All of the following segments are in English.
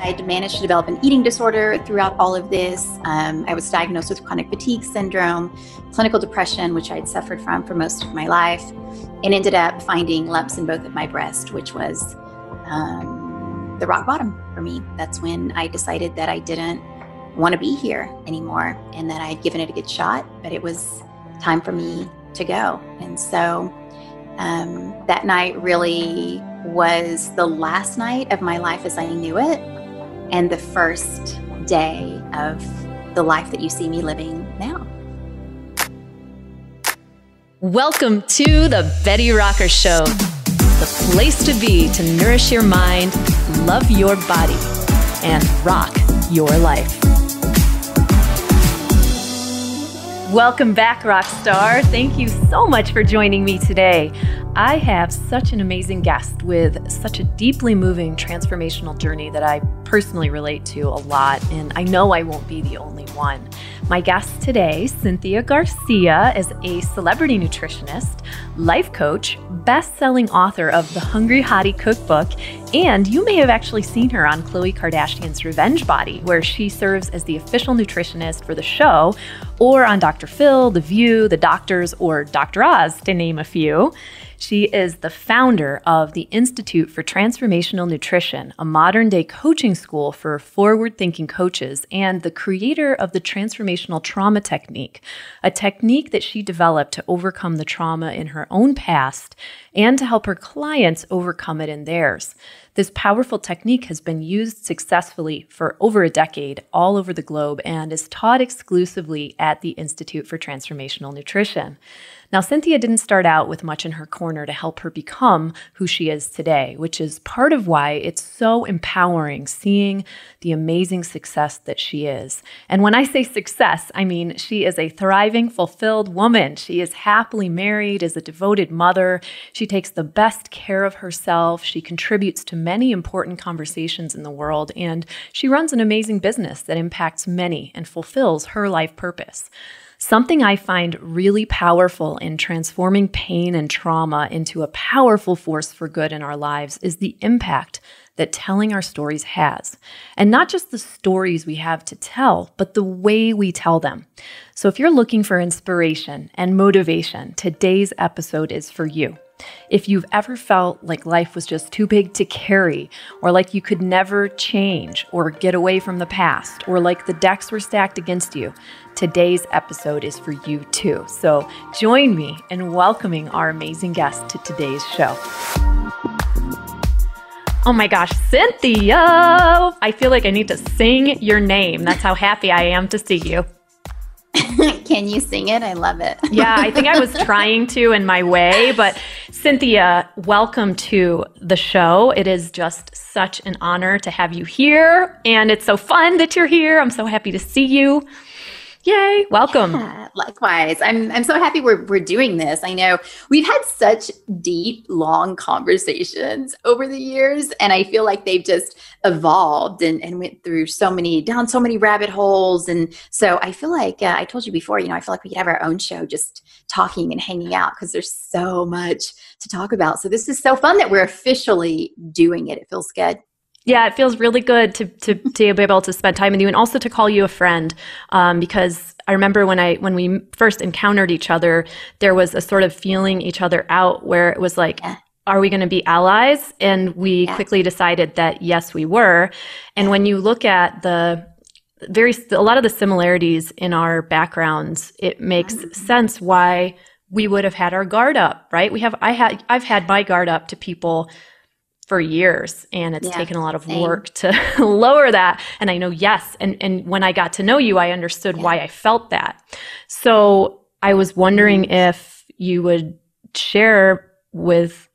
I managed to develop an eating disorder throughout all of this. I was diagnosed with chronic fatigue syndrome, clinical depression, which I'd suffered from for most of my life, and ended up finding lumps in both of my breasts, which was the rock bottom for me. That's when I decided that I didn't want to be here anymore and that I had given it a good shot, but it was time for me to go. And so that night really was the last night of my life as I knew it, and the first day of the life that you see me living now. Welcome to The Betty Rocker Show, the place to be to nourish your mind, love your body, and rock your life. Welcome back, Rockstar. Thank you so much for joining me today. I have such an amazing guest with such a deeply moving transformational journey that I personally relate to a lot, and I know I won't be the only one. My guest today, Cynthia Garcia, is a celebrity nutritionist, life coach, best-selling author of The Hungry Hottie Cookbook, and you may have actually seen her on Khloe Kardashian's Revenge Body, where she serves as the official nutritionist for the show, or on Dr. Phil, The View, The Doctors, or Dr. Oz, to name a few. She is the founder of the Institute for Transformational Nutrition, a modern-day coaching school for forward-thinking coaches, and the creator of the Transformational Trauma Technique, a technique that she developed to overcome the trauma in her own past and to help her clients overcome it in theirs. This powerful technique has been used successfully for over a decade all over the globe and is taught exclusively at the Institute for Transformational Nutrition. Now, Cynthia didn't start out with much in her corner to help her become who she is today, which is part of why it's so empowering seeing the amazing success that she is. And when I say success, I mean she is a thriving, fulfilled woman. She is happily married, is a devoted mother. She takes the best care of herself. She contributes to many important conversations in the world, and she runs an amazing business that impacts many and fulfills her life purpose. Something I find really powerful in transforming pain and trauma into a powerful force for good in our lives is the impact that telling our stories has. And not just the stories we have to tell, but the way we tell them. So if you're looking for inspiration and motivation, today's episode is for you. If you've ever felt like life was just too big to carry, or like you could never change or get away from the past, or like the decks were stacked against you, today's episode is for you too. So join me in welcoming our amazing guest to today's show. Oh my gosh, Cynthia! I feel like I need to sing your name. That's how happy I am to see you. Can you sing it? I love it. Yeah, I think I was trying to in my way, but Cynthia, welcome to the show. It is just such an honor to have you here, and it's so fun that you're here. I'm so happy to see you. Yay, welcome. Yeah, likewise. I'm so happy we're doing this. I know we've had such deep, long conversations over the years, and I feel like they've just evolved and went through down so many rabbit holes. And so I feel like, I told you before, I feel like we could have our own show just talking and hanging out because there's so much to talk about. So this is so fun that we're officially doing it. It feels good. Yeah, it feels really good to be able to spend time with you, and also to call you a friend, because I remember when we first encountered each other, there was a sort of feeling each other out where it was like, are we going to be allies? And we quickly decided that yes, we were. And when you look at a lot of the similarities in our backgrounds, it makes sense why we would have had our guard up, right? I've had my guard up to people for years, and it's taken a lot of work to lower that. And I know, and when I got to know you, I understood why I felt that. So I was wondering if you would share with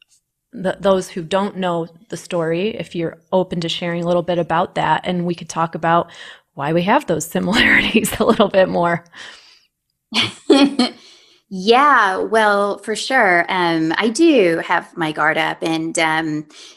those who don't know the story, if you're open to sharing a little bit about that, and we could talk about why we have those similarities a little bit more. Yeah, well, for sure. I do have my guard up, and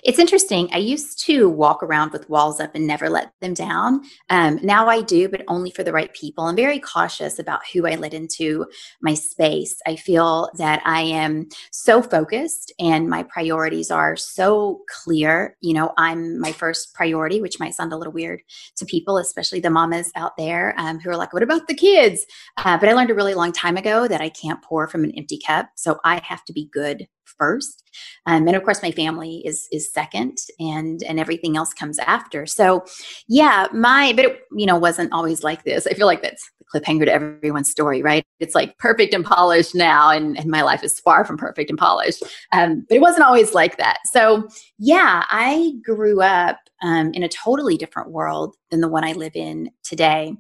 it's interesting. I used to walk around with walls up and never let them down. Now I do, but only for the right people. I'm very cautious about who I let into my space. I feel that I am so focused and my priorities are so clear. You know, I'm my first priority, which might sound a little weird to people, especially the mamas out there who are like, what about the kids? But I learned a really long time ago that I can't pour from an empty cup. So I have to be good first. And of course my family is second, and everything else comes after. So yeah, but it, you know, wasn't always like this. I feel like that's the cliffhanger to everyone's story, right? It's like perfect and polished now. And my life is far from perfect and polished. But it wasn't always like that. So yeah, I grew up in a totally different world than the one I live in today.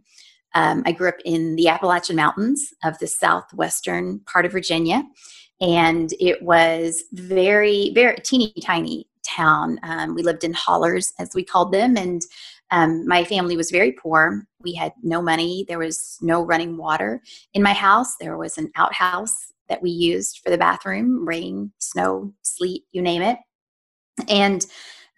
I grew up in the Appalachian Mountains of the southwestern part of Virginia, and it was very, very teeny tiny town. We lived in hollers, as we called them, and my family was very poor. We had no money. There was no running water in my house. There was an outhouse that we used for the bathroom, rain, snow, sleet, you name it. And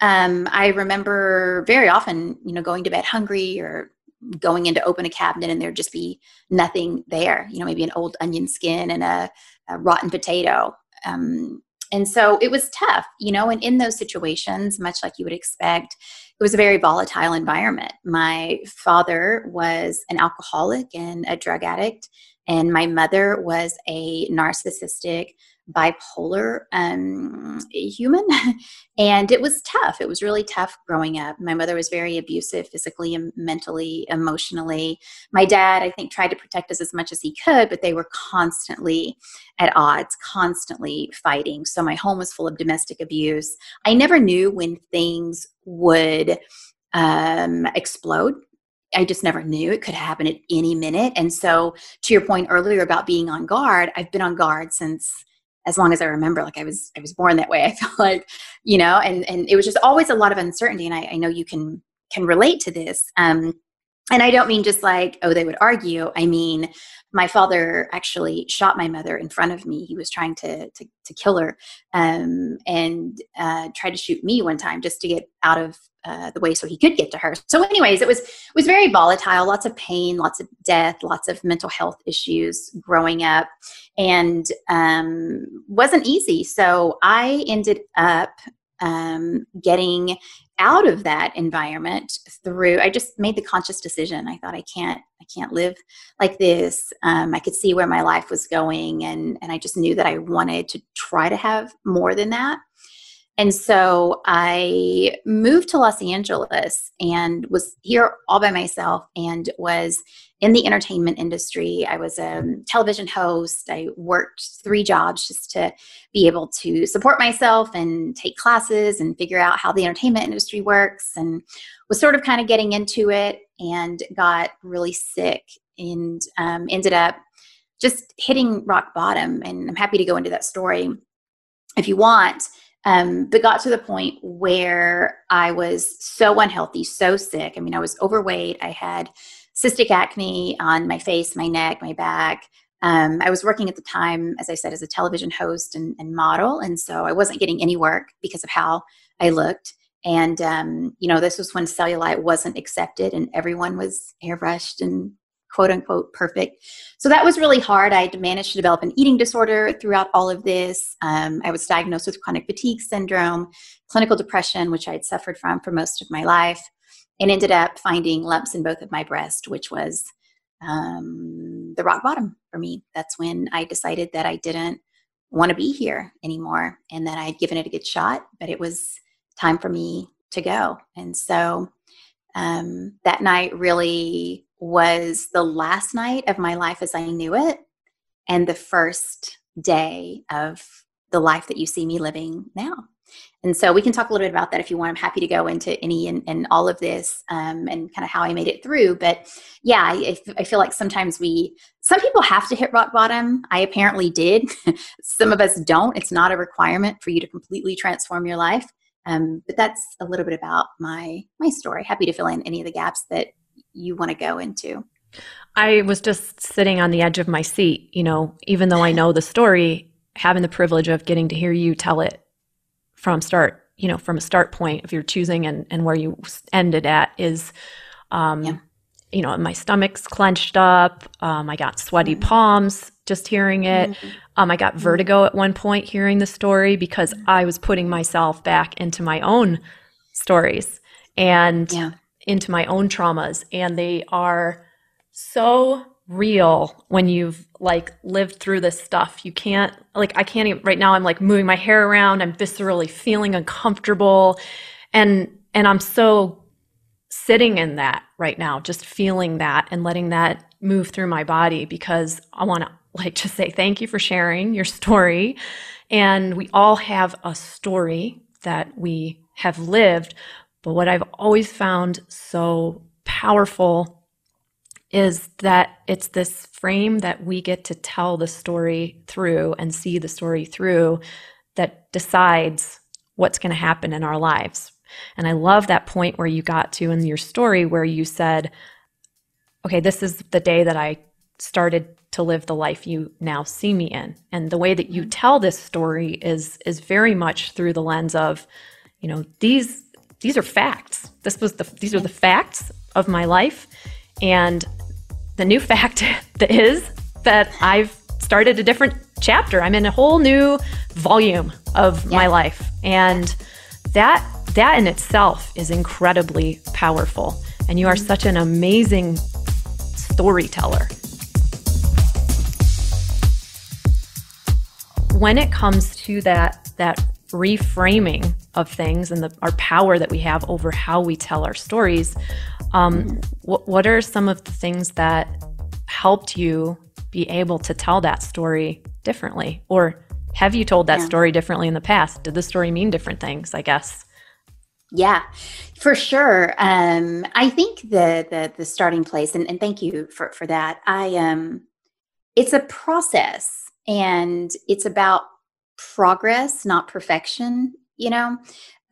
I remember very often, you know, going to bed hungry or going in to open a cabinet and there'd just be nothing there, you know, maybe an old onion skin and a rotten potato. And so it was tough, you know, and in those situations, much like you would expect, it was a very volatile environment. My father was an alcoholic and a drug addict, and my mother was a narcissistic, bipolar human. And it was tough. It was really tough growing up. My mother was very abusive physically and mentally, emotionally. My dad, I think, tried to protect us as much as he could, but they were constantly at odds, constantly fighting. So my home was full of domestic abuse. I never knew when things would explode. I just never knew. It could happen at any minute. And so to your point earlier about being on guard, I've been on guard since as long as I remember. Like I was born that way, I feel like, you know, and it was just always a lot of uncertainty. And I know you can relate to this. And I don't mean just like, oh, they would argue. I mean, my father actually shot my mother in front of me. He was trying to kill her, and tried to shoot me one time just to get out of the way so he could get to her. So anyways, it was very volatile, lots of pain, lots of death, lots of mental health issues growing up, and wasn't easy. So I ended up getting out of that environment through, I just made the conscious decision. I thought, I can't live like this. I could see where my life was going, and I just knew that I wanted to try to have more than that. And so I moved to Los Angeles and was here all by myself and was in the entertainment industry. I was a television host. I worked 3 jobs just to be able to support myself and take classes and figure out how the entertainment industry works, and was sort of kind of getting into it and got really sick and ended up just hitting rock bottom. And I'm happy to go into that story if you want. But got to the point where I was so unhealthy, so sick. I mean, I was overweight. I had cystic acne on my face, my neck, my back. I was working at the time, as I said, as a television host and model. And so I wasn't getting any work because of how I looked. And, you know, this was when cellulite wasn't accepted and everyone was airbrushed and quote unquote perfect. So that was really hard. I managed to develop an eating disorder throughout all of this. I was diagnosed with chronic fatigue syndrome, clinical depression, which I had suffered from for most of my life, and ended up finding lumps in both of my breasts, which was the rock bottom for me. That's when I decided that I didn't want to be here anymore and that I had given it a good shot, but it was time for me to go. And so that night really was the last night of my life as I knew it, and the first day of the life that you see me living now. And so we can talk a little bit about that if you want. I'm happy to go into any and all of this and kind of how I made it through. But yeah, I feel like sometimes some people have to hit rock bottom. I apparently did. Some of us don't. It's not a requirement for you to completely transform your life. But that's a little bit about my story. Happy to fill in any of the gaps that you want to go into. I was just sitting on the edge of my seat, you know, even though I know the story, having the privilege of getting to hear you tell it from start, you know, from a start point of your choosing and where you ended at is, you know, my stomach's clenched up. I got sweaty palms just hearing it. I got vertigo at one point hearing the story because I was putting myself back into my own stories and into my own traumas. And they are so real when you've like lived through this stuff. You can't, like, I can't even, right now I'm like moving my hair around. I'm viscerally feeling uncomfortable. And I'm so sitting in that right now, just feeling that and letting that move through my body, because I want to like just say thank you for sharing your story. And we all have a story that we have lived, but what I've always found so powerful is that it's this frame that we get to tell the story through and see the story through that decides what's going to happen in our lives. And I love that point where you got to in your story where you said, okay, this is the day that I started to live the life you now see me in. And the way that you tell this story is very much through the lens of, you know, these are facts. These are the facts of my life. And the new fact is that I've started a different chapter. I'm in a whole new volume of my life. And that in itself is incredibly powerful. And you are such an amazing storyteller. When it comes to that reframing of things and our power that we have over how we tell our stories, what are some of the things that helped you be able to tell that story differently? Or have you told that story differently in the past? Did the story mean different things, I guess? Yeah, for sure. I think the starting place, and thank you for that. It's a process, and it's about progress, not perfection. You know,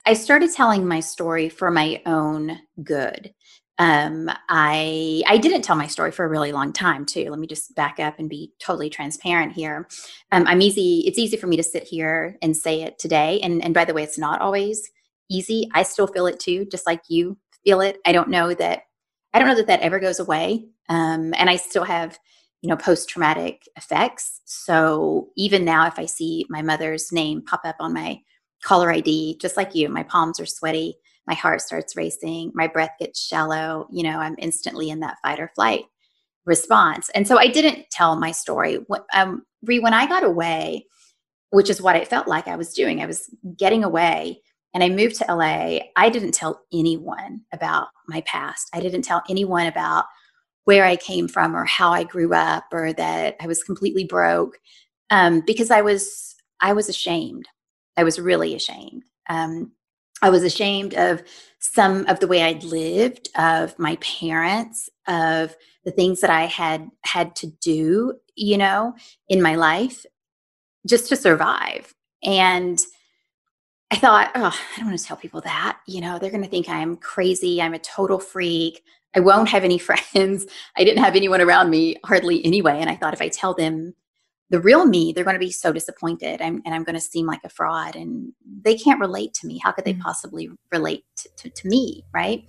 I started telling my story for my own good. I didn't tell my story for a really long time too. Let me just back up and be totally transparent here. It's easy for me to sit here and say it today. And by the way, it's not always easy. I still feel it too, just like you feel it. I don't know that ever goes away. And I still have, you know, post-traumatic effects. So even now, if I see my mother's name pop up on my caller ID, just like you, my palms are sweaty, my heart starts racing, my breath gets shallow, you know, I'm instantly in that fight or flight response. And so I didn't tell my story. When I got away, which is what it felt like I was doing, I was getting away. And I moved to LA. I didn't tell anyone about my past. I didn't tell anyone about where I came from or how I grew up or that I was completely broke, because I was ashamed. I was really ashamed. I was ashamed of some of the way I'd lived, of my parents, of the things that I had to do, you know, in my life just to survive. And I thought, oh, I don't want to tell people that, you know, they're going to think I'm crazy. I'm a total freak. I won't have any friends. I didn't have anyone around me hardly anyway. And I thought if I tell them the real me, they're going to be so disappointed and I'm going to seem like a fraud and they can't relate to me. How could they possibly relate to me? Right.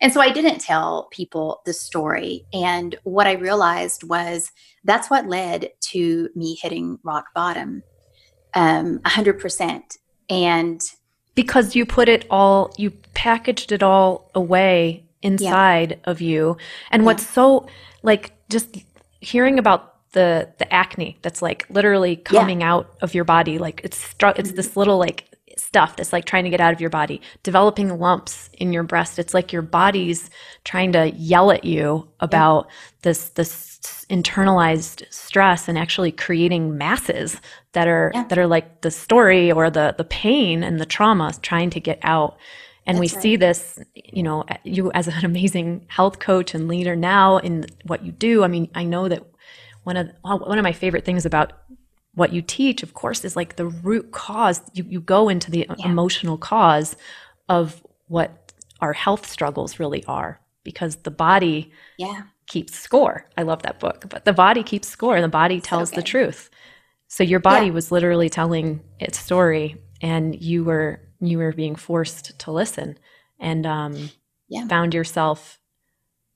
And so I didn't tell people the story. And what I realized was that's what led to me hitting rock bottom, 100%. And because you put it all, you packaged it all away inside of you. And what's so like just hearing about the acne that's like literally coming out of your body, like it's this little like stuff that's like trying to get out of your body, developing lumps in your breast. It's like your body's trying to yell at you about this internalized stress and actually creating masses that are like the story or the pain and the trauma trying to get out. And we see this, you know, you as an amazing health coach and leader now in what you do. I mean, I know that one of my favorite things about what you teach, of course, is like the root cause. You go into the emotional cause of what our health struggles really are. because the body keeps score. I love that book, but the body keeps score and the body tells the truth. So your body was literally telling its story, and you were being forced to listen, and found yourself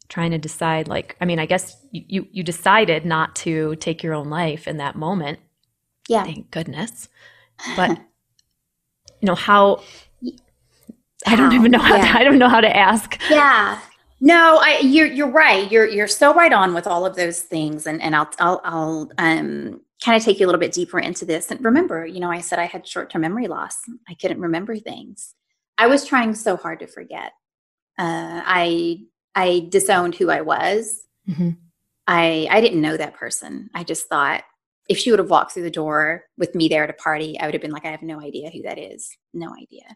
trying to decide, like, I mean, I guess you decided not to take your own life in that moment. Yeah. Thank goodness. But you know how I don't even know how I don't know how to ask. Yeah. No, you're right. You're so right on with all of those things, and I'll kind of take you a little bit deeper into this. And remember, you know, I said I had short-term memory loss. I couldn't remember things. I was trying so hard to forget. I disowned who I was. Mm-hmm. I didn't know that person. I just thought if she would have walked through the door with me there at a party, I would have been like, I have no idea who that is. No idea.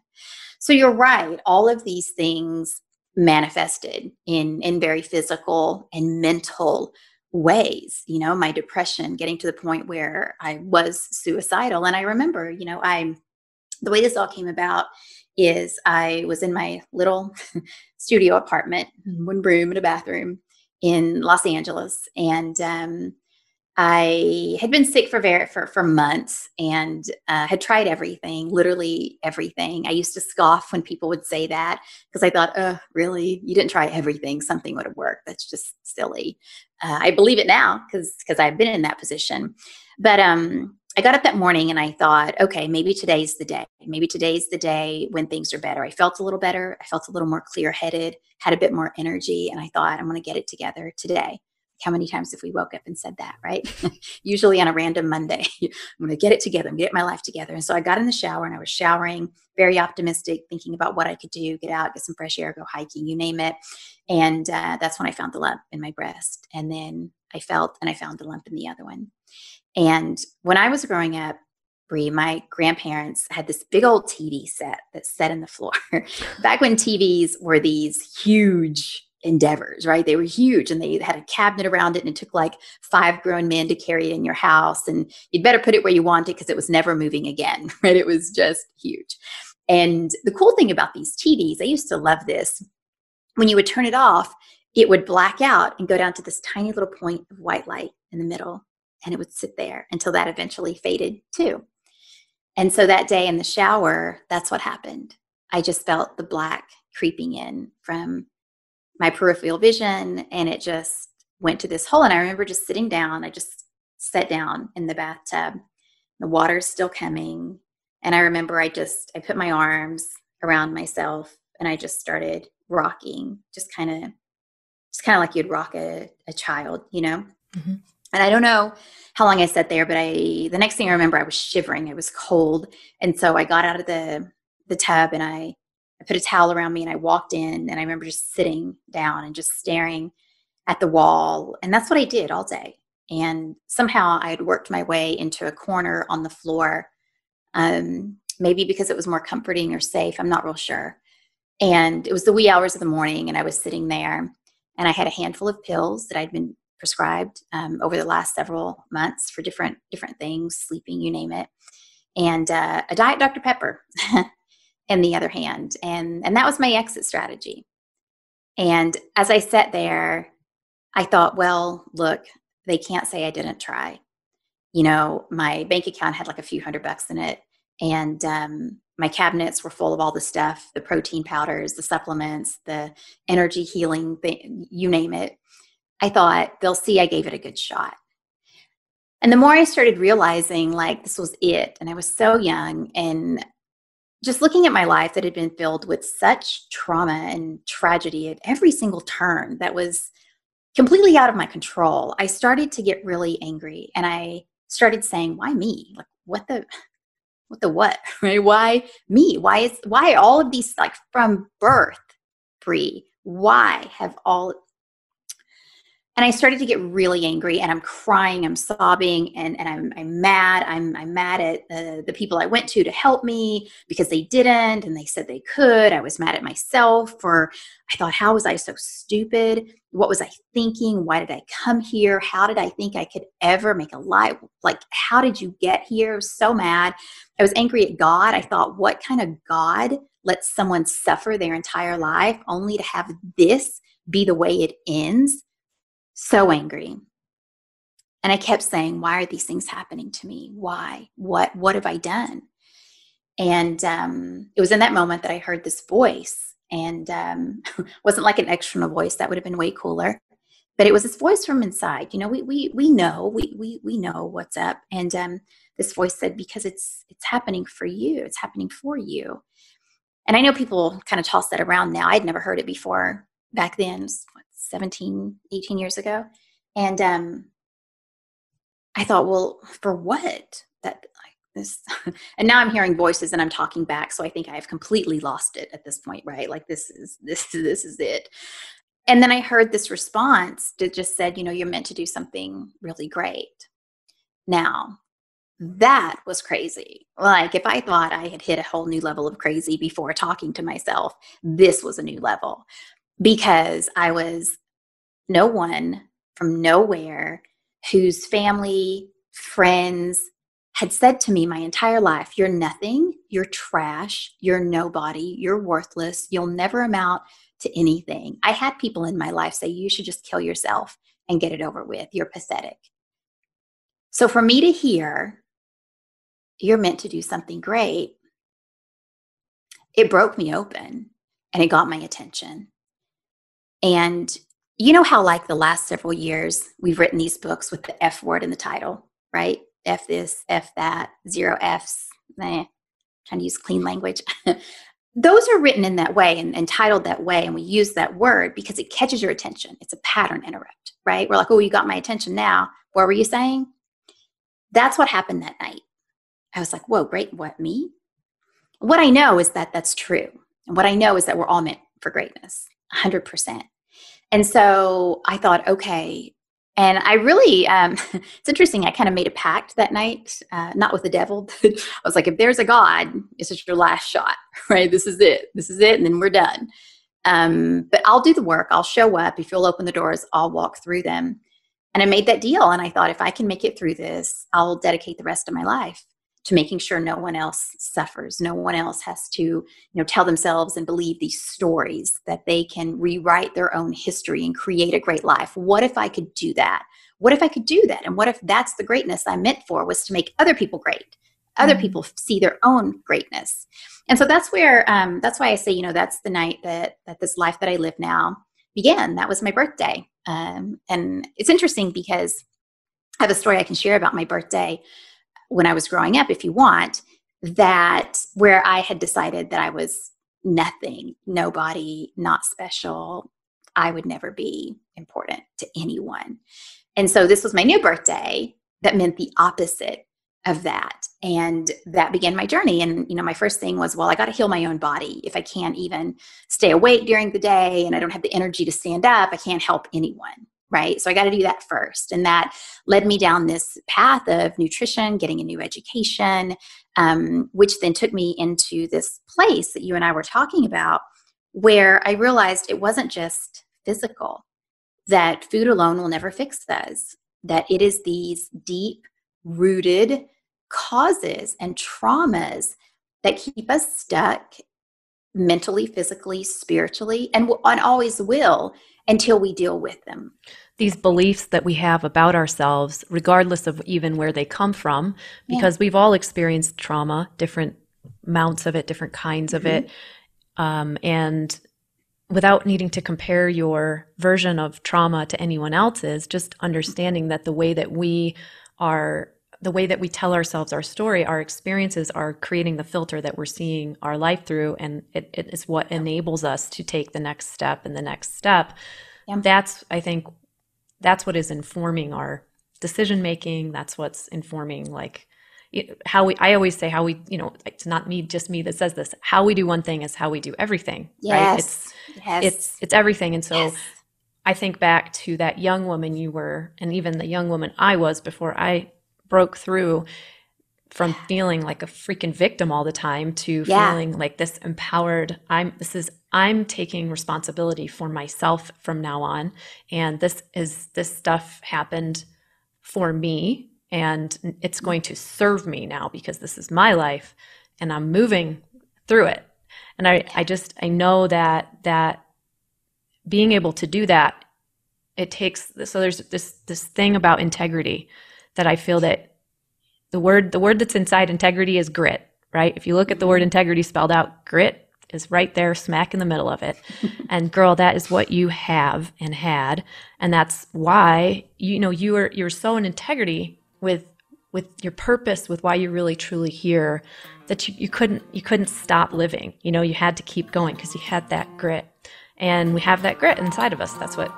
So you're right. All of these things manifested in very physical and mental ways. You know, my depression, getting to the point where I was suicidal. And I remember, you know, the way this all came about is I was in my little studio apartment, one room and a bathroom in Los Angeles. And I had been sick for months, and had tried everything, literally everything. I used to scoff when people would say that, because I thought, oh, really? You didn't try everything. Something would have worked. That's just silly. I believe it now because I've been in that position. But I got up that morning and I thought, okay, maybe today's the day. Maybe today's the day when things are better. I felt a little better. I felt a little more clear-headed, had a bit more energy. And I thought, I'm going to get it together today. How many times have we woke up and said that, right? Usually on a random Monday, I'm going to get it together and get my life together. And so I got in the shower and I was showering, very optimistic, thinking about what I could do, get out, get some fresh air, go hiking, you name it. And that's when I found the lump in my breast. And then I found the lump in the other one. And when I was growing up, Bree, my grandparents had this big old TV set that sat in the floor. Back when TVs were these huge endeavors, right? They were huge, and they had a cabinet around it, and it took like 5 grown men to carry it in your house, and you'd better put it where you want it because it was never moving again, right? It was just huge. And the cool thing about these TVs, I used to love this, when you would turn it off, it would black out and go down to this tiny little point of white light in the middle, and it would sit there until that eventually faded too. And so that day in the shower, that's what happened. I just felt the black creeping in from my peripheral vision, and it just went to this hole. And I remember just sitting down. I just sat down in the bathtub. The water's still coming. And I remember I put my arms around myself, and I just started rocking, just kind of like you'd rock a child, you know? Mm-hmm. And I don't know how long I sat there, but the next thing I remember, I was shivering. It was cold. And so I got out of the tub, and I put a towel around me, and I walked in, and I remember just sitting down and just staring at the wall. And that's what I did all day. And somehow I had worked my way into a corner on the floor, maybe because it was more comforting or safe. I'm not real sure. And it was the wee hours of the morning, and I was sitting there, and I had a handful of pills that I'd been prescribed over the last several months for different things, sleeping, you name it, and a Diet Dr. Pepper. In the other hand. And that was my exit strategy. And as I sat there, I thought, well, look, they can't say I didn't try. You know, my bank account had like a few $100s in it. And my cabinets were full of all the stuff, the protein powders, the supplements, the energy healing thing, you name it. I thought, they'll see I gave it a good shot. And the more I started realizing, like, this was it. And I was so young, and just looking at my life that had been filled with such trauma and tragedy at every single turn that was completely out of my control, I started to get really angry, and I started saying, why me? Like, what, right? Why me? Why all of these, like, from birth, Bree, why have all, and I started to get really angry, and I'm crying, I'm sobbing, and I'm mad. I'm mad at the people I went to help me because they didn't, and they said they could. I was mad at myself, for I thought, how was I so stupid? What was I thinking? Why did I come here? How did I think I could ever make a life? Like, how did you get here? I was so mad. I was angry at God. I thought, what kind of God lets someone suffer their entire life only to have this be the way it ends, so angry. And I kept saying, why are these things happening to me? Why? What have I done? And it was in that moment that I heard this voice, and wasn't like an external voice. That would have been way cooler. But it was this voice from inside. You know, we know what's up. And this voice said, because it's happening for you. It's happening for you. And I know people kind of toss that around now. I'd never heard it before back then, 17, 18 years ago. And I thought, well, for what? That like this, and now I'm hearing voices and I'm talking back. So I think I have completely lost it at this point, right? Like this is it. And then I heard this response that just said, you know, you're meant to do something really great. Now, that was crazy. Like if I thought I had hit a whole new level of crazy before talking to myself, this was a new level, because I was no one from nowhere whose family, friends had said to me my entire life, you're nothing, you're trash, you're nobody, you're worthless, you'll never amount to anything. I had people in my life say, you should just kill yourself and get it over with, you're pathetic. So for me to hear, you're meant to do something great, it broke me open and it got my attention. And you know how like the last several years we've written these books with the F word in the title, right? F this, F that, zero Fs, trying to use clean language. Those are written in that way and titled that way, and we use that word because it catches your attention. It's a pattern interrupt, right? We're like, oh, you got my attention now. What were you saying? That's what happened that night. I was like, whoa, great, what, me? What I know is that that's true. And what I know is that we're all meant for greatness, 100%. And so I thought, okay. And I really, it's interesting, I kind of made a pact that night, not with the devil, but I was like, if there's a God, this is your last shot, right? This is it, and then we're done. But I'll do the work, I'll show up, if you'll open the doors, I'll walk through them. And I made that deal, and I thought, if I can make it through this, I'll dedicate the rest of my life to making sure no one else suffers, no one else has to, you know, tell themselves and believe these stories that they can rewrite their own history and create a great life. What if I could do that? What if I could do that? And what if that's the greatness I meant for, was to make other people great, other people see their own greatness. And so that's where, that's why I say, you know, that's the night that this life that I live now began. That was my birthday. And it's interesting because I have a story I can share about my birthday when I was growing up, if you want, that where I had decided that I was nothing, nobody, not special, I would never be important to anyone. And so this was my new birthday that meant the opposite of that. And that began my journey. And, you know, my first thing was, well, I got to heal my own body. If I can't even stay awake during the day and I don't have the energy to stand up, I can't help anyone. Right? So I got to do that first. And that led me down this path of nutrition, getting a new education, which then took me into this place that you and I were talking about, where I realized it wasn't just physical, that food alone will never fix us, that it is these deep rooted causes and traumas that keep us stuck mentally, physically, spiritually, and always will, until we deal with them. These beliefs that we have about ourselves, regardless of even where they come from, because we've all experienced trauma, different amounts of it, different kinds of it. And without needing to compare your version of trauma to anyone else's, just understanding that the way that we tell ourselves our story, our experiences are creating the filter that we're seeing our life through, and it is what enables us to take the next step and the next step. Yeah. I think that's what is informing our decision making. That's what's informing, like, it's not me, just me that says this, how we do one thing is how we do everything. Yes. Right? It's everything. And so yes. I think back to that young woman you were, and even the young woman I was before I broke through from feeling like a freaking victim all the time to feeling like this empowered, I'm taking responsibility for myself from now on. And this stuff happened for me, and it's going to serve me now because this is my life and I'm moving through it. And I know that being able to do that, it takes, so there's this thing about integrity that I feel that the word that's inside integrity is grit, right? If you look at the word integrity spelled out, grit is right there smack in the middle of it. And girl, that is what you have and had. And that's why, you know, you're so in integrity with your purpose, with why you're really truly here, that you couldn't stop living. You know, you had to keep going because you had that grit. And we have that grit inside of us. That's what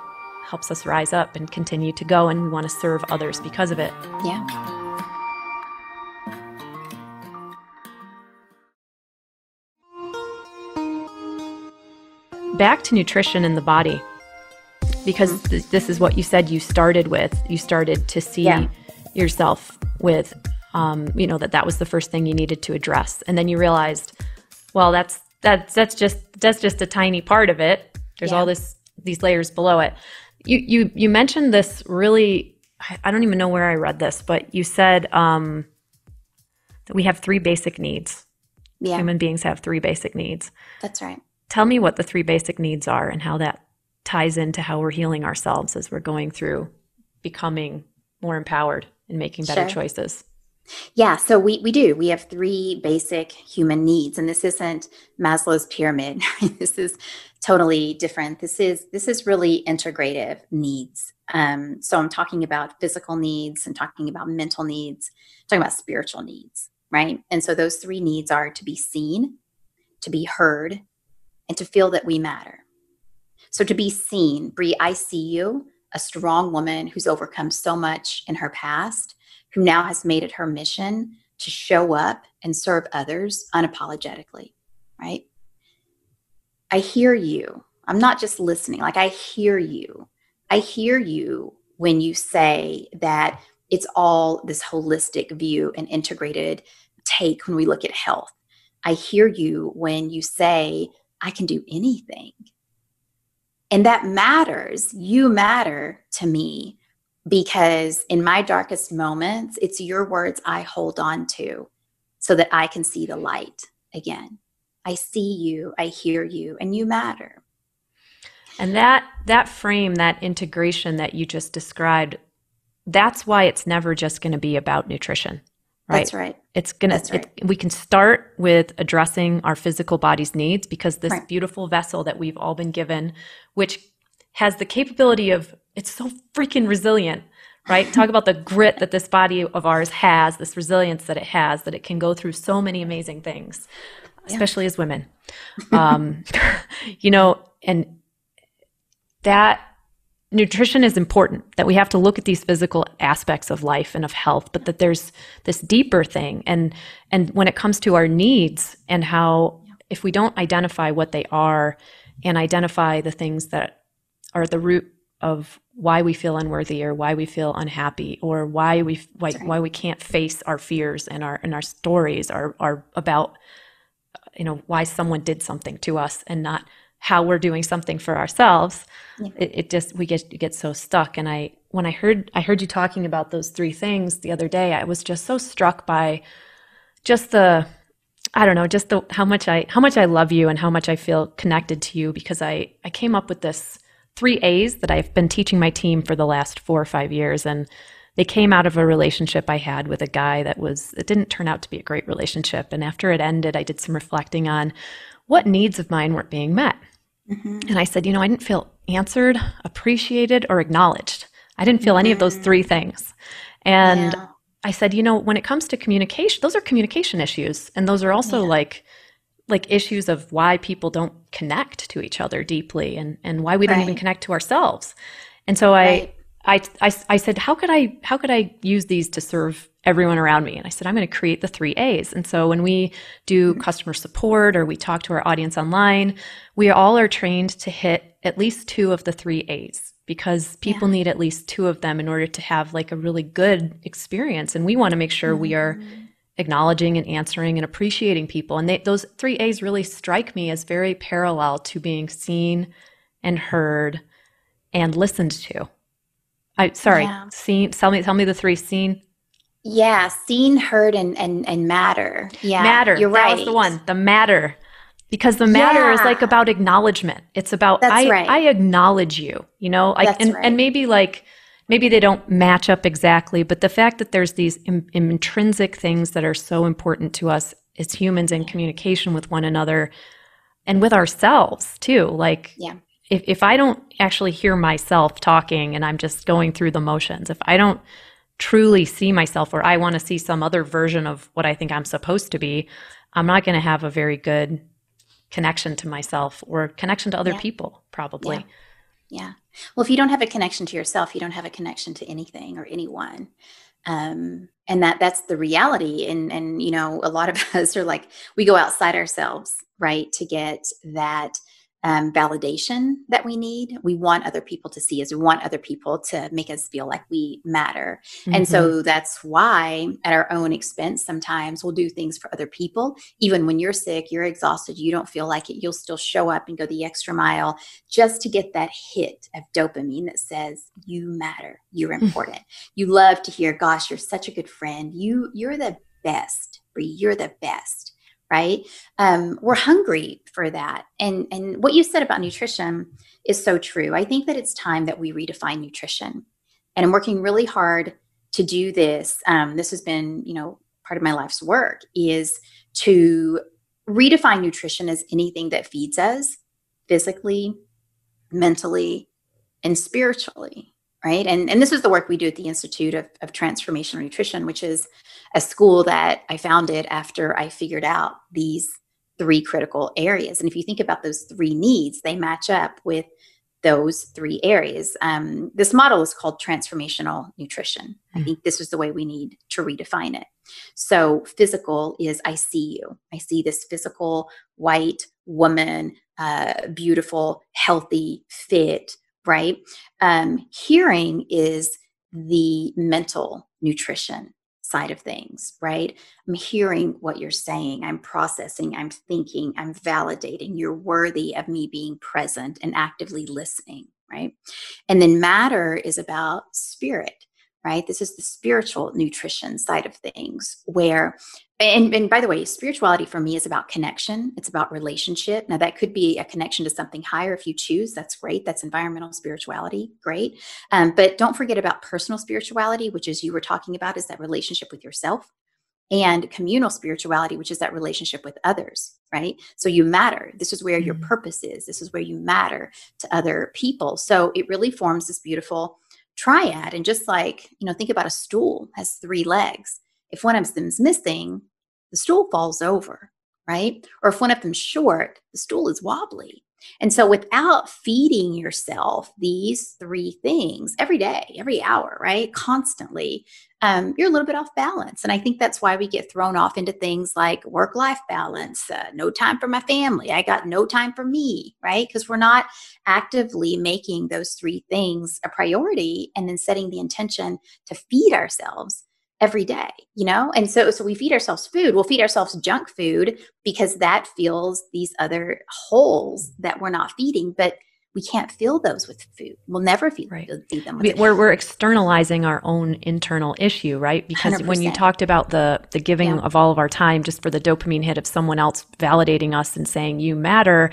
helps us rise up and continue to go, and we want to serve others because of it. Yeah. Back to nutrition in the body, because this is what you said you started with. You started to see yourself with, you know, that was the first thing you needed to address. And then you realized, well, that's just a tiny part of it. There's all these layers below it. You mentioned this really, I don't even know where I read this, but you said that we have three basic needs. Yeah. Human beings have three basic needs. That's right. Tell me what the three basic needs are and how that ties into how we're healing ourselves as we're going through becoming more empowered and making better choices. Yeah, so we do. We have three basic human needs, and this isn't Maslow's pyramid. This is totally different. This is really integrative needs. So I'm talking about physical needs, I'm talking about mental needs, I'm talking about spiritual needs, right? And so those three needs are to be seen, to be heard, and to feel that we matter. So to be seen, Brie, I see you, a strong woman who's overcome so much in her past, who now has made it her mission to show up and serve others unapologetically, right? I hear you. I'm not just listening. Like, I hear you. I hear you when you say that it's all this holistic view and integrated take when we look at health. I hear you when you say, I can do anything. And that matters. You matter to me. Because in my darkest moments, it's your words I hold on to so that I can see the light again. I see you, I hear you, and you matter. And that frame, that integration that you just described, that's why it's never just going to be about nutrition, right? That's right. We can start with addressing our physical body's needs, because this beautiful vessel that we've all been given, which has the capability of, it's so freaking resilient, right? Talk about the grit that this body of ours has, this resilience that it has, that it can go through so many amazing things, especially as women. You know, and that nutrition is important, that we have to look at these physical aspects of life and of health, but that there's this deeper thing. And when it comes to our needs and how, if we don't identify what they are and identify the things that are at the root of why we feel unworthy or why we feel unhappy or why we can't face our fears and our stories are about, you know, why someone did something to us and not how we're doing something for ourselves. Yeah. We get so stuck. And when I heard you talking about those three things the other day, I was just so struck by just how much I love you and how much I feel connected to you, because I came up with this 3 A's that I've been teaching my team for the last 4 or 5 years. And they came out of a relationship I had with a guy it didn't turn out to be a great relationship. And after it ended, I did some reflecting on what needs of mine weren't being met. Mm-hmm. And I said, you know, I didn't feel answered, appreciated, or acknowledged. I didn't feel any of those three things. And I said, you know, when it comes to communication, those are communication issues. And those are also like issues of why people don't connect to each other deeply and why we don't even connect to ourselves. And so I said, how could I use these to serve everyone around me? And I said, I'm going to create the 3 A's. And so when we do customer support or we talk to our audience online, we all are trained to hit at least 2 of the 3 A's, because people need at least 2 of them in order to have like a really good experience. And we want to make sure we are acknowledging and answering and appreciating people. And those 3 A's really strike me as very parallel to being seen and heard and listened to. Seen, tell me the 3 seen. Yeah, seen, heard, and matter. Yeah, matter. You're right. That was the one, the matter. because the matter is like about acknowledgement. It's about, I acknowledge you, you know, like, and maybe like, maybe they don't match up exactly, but the fact that there's these intrinsic things that are so important to us as humans in communication with one another and with ourselves too. Like, if I don't actually hear myself talking and I'm just going through the motions, if I don't truly see myself, or I want to see some other version of what I think I'm supposed to be, I'm not going to have a very good connection to myself or connection to other people, probably. Yeah. Well, if you don't have a connection to yourself, you don't have a connection to anything or anyone. And that's the reality. And, you know, a lot of us are like, we go outside ourselves, right, to get that validation that we need. We want other people to see us. We want other people to make us feel like we matter. Mm-hmm. And so that's why at our own expense, sometimes we'll do things for other people. Even when you're sick, you're exhausted, you don't feel like it, you'll still show up and go the extra mile just to get that hit of dopamine that says you matter, you're important. You love to hear, gosh, you're such a good friend. You're the best, Bree. You're the best. Right? We're hungry for that. And what you said about nutrition is so true. I think that it's time that we redefine nutrition. And I'm working really hard to do this. This has been, you know, part of my life's work is to redefine nutrition as anything that feeds us physically, mentally, and spiritually. Right. And this is the work we do at the Institute of Transformational Nutrition, which is a school that I founded after I figured out these three critical areas. And if you think about those three needs, they match up with those three areas. This model is called Transformational Nutrition. I think this is the way we need to redefine it. So physical is, I see you. I see this physical white woman, beautiful, healthy, fit, right? Hearing is the mental nutrition side of things, right? I'm hearing what you're saying. I'm processing, I'm thinking, I'm validating. You're worthy of me being present and actively listening, right? And then matter is about spirit, right? This is the spiritual nutrition side of things where, and by the way, spirituality for me is about connection. It's about relationship. Now that could be a connection to something higher if you choose. That's great. That's environmental spirituality. Great. But don't forget about personal spirituality, which is you were talking about is that relationship with yourself, and communal spirituality, which is that relationship with others, right? So you matter. This is where your purpose is. This is where you matter to other people. So it really forms this beautiful triad. And just like, you know, think about a stool has three legs. If one of them's missing, the stool falls over, right? Or if one of them's short, the stool is wobbly. And so without feeding yourself these three things every day, every hour, right? Constantly, you're a little bit off balance. And I think that's why we get thrown off into things like work-life balance, no time for my family. I got no time for me, right? Because we're not actively making those three things a priority and then setting the intention to feed ourselves every day, you know? And so we feed ourselves food. We'll feed ourselves junk food because that fills these other holes that we're not feeding, but we can't fill those with food. We'll never feed them with food. We're externalizing our own internal issue, right? Because 100%. When you talked about the giving of all of our time just for the dopamine hit of someone else validating us and saying, you matter,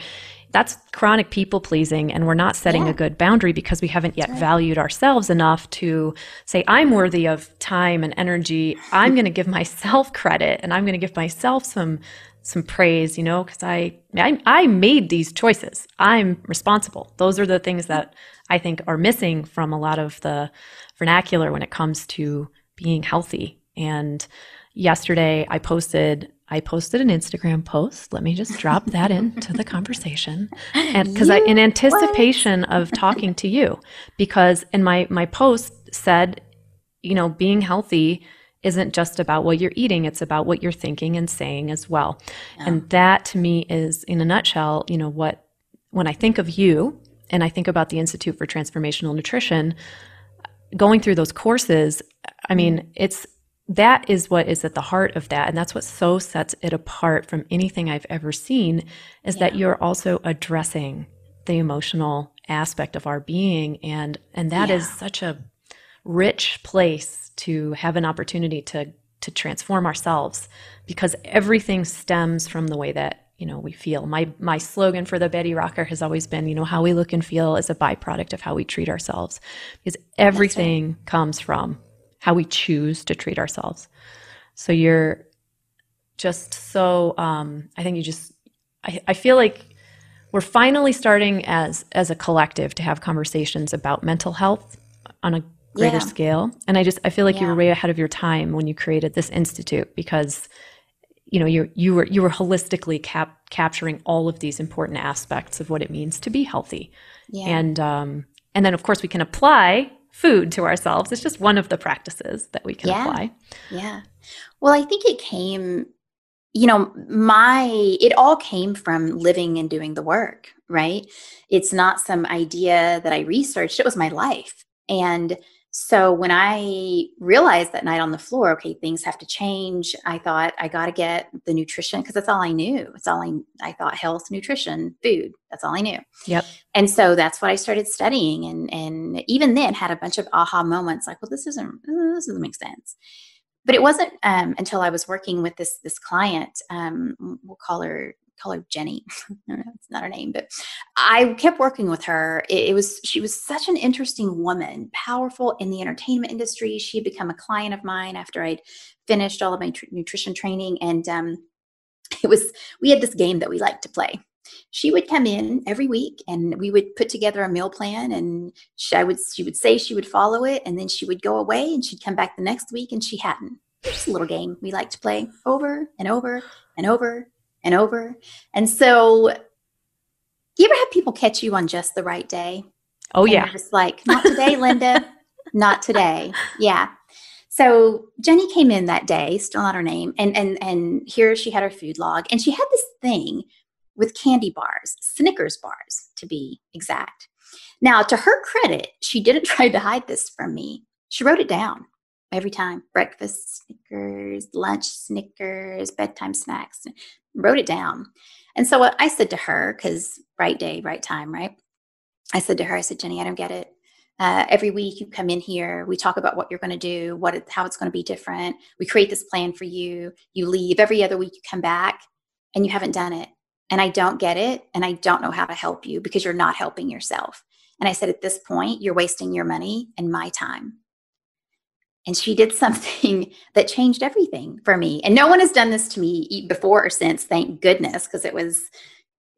that's chronic people pleasing, and we're not setting a good boundary because we haven't yet valued ourselves enough to say, I'm worthy of time and energy. I'm going to give myself credit, and I'm going to give myself some praise, you know, because I made these choices. I'm responsible. Those are the things that I think are missing from a lot of the vernacular when it comes to being healthy. And yesterday I posted an Instagram post. Let me just drop that into the conversation. And because in anticipation of talking to you, because in my post said, you know, being healthy isn't just about what you're eating. It's about what you're thinking and saying as well. Yeah. And that to me is, in a nutshell, you know, what, when I think of you and I think about the Institute for Transformational Nutrition, going through those courses, I mean, that is what is at the heart of that. And that's what so sets it apart from anything I've ever seen is that you're also addressing the emotional aspect of our being. And that is such a rich place to have an opportunity to transform ourselves, because everything stems from the way that, you know, we feel. My slogan for the Betty Rocker has always been, you know, how we look and feel is a byproduct of how we treat ourselves, because everything comes from how we choose to treat ourselves. So you're just so, I think you just, I feel like we're finally starting as a collective to have conversations about mental health on a greater scale. And I feel like you were way ahead of your time when you created this institute, because, you know, you were holistically capturing all of these important aspects of what it means to be healthy. Yeah. And then of course we can apply food to ourselves. It's just one of the practices that we can apply. Yeah. Well, I think it came, you know, it all came from living and doing the work, right? It's not some idea that I researched. It was my life. And so when I realized that night on the floor, okay, things have to change, I thought I got to get the nutrition, because that's all I knew. It's all I thought, health, nutrition, food. That's all I knew. Yep. And so that's what I started studying. And even then had a bunch of aha moments like, well, this doesn't make sense. But it wasn't until I was working with this client, we'll call her Jenny. I don't know, it's not her name, but I kept working with her. She was such an interesting woman, powerful in the entertainment industry. She had become a client of mine after I'd finished all of my nutrition training. And we had this game that we liked to play. She would come in every week and we would put together a meal plan, and she would say she would follow it, and then she would go away and she'd come back the next week and she hadn't. Just a little game we like to play over and over and over and over. And so you ever have people catch you on just the right day? Oh, and yeah. You're just like, not today, Linda, not today. Yeah. So Jenny came in that day, still not her name. And here she had her food log, and she had this thing with candy bars, Snickers bars to be exact. Now, to her credit, she didn't try to hide this from me. She wrote it down every time. Breakfast, Snickers, lunch, Snickers, bedtime snacks, wrote it down. And so what I said to her, because right day, right time, right? I said to her, I said, Jenny, I don't get it. Every week you come in here, we talk about what you're going to do, how it's going to be different. We create this plan for you. You leave. Every other week you come back and you haven't done it. And I don't get it. And I don't know how to help you, because you're not helping yourself. And I said, at this point, you're wasting your money and my time. And she did something that changed everything for me. And no one has done this to me before or since, thank goodness, because it was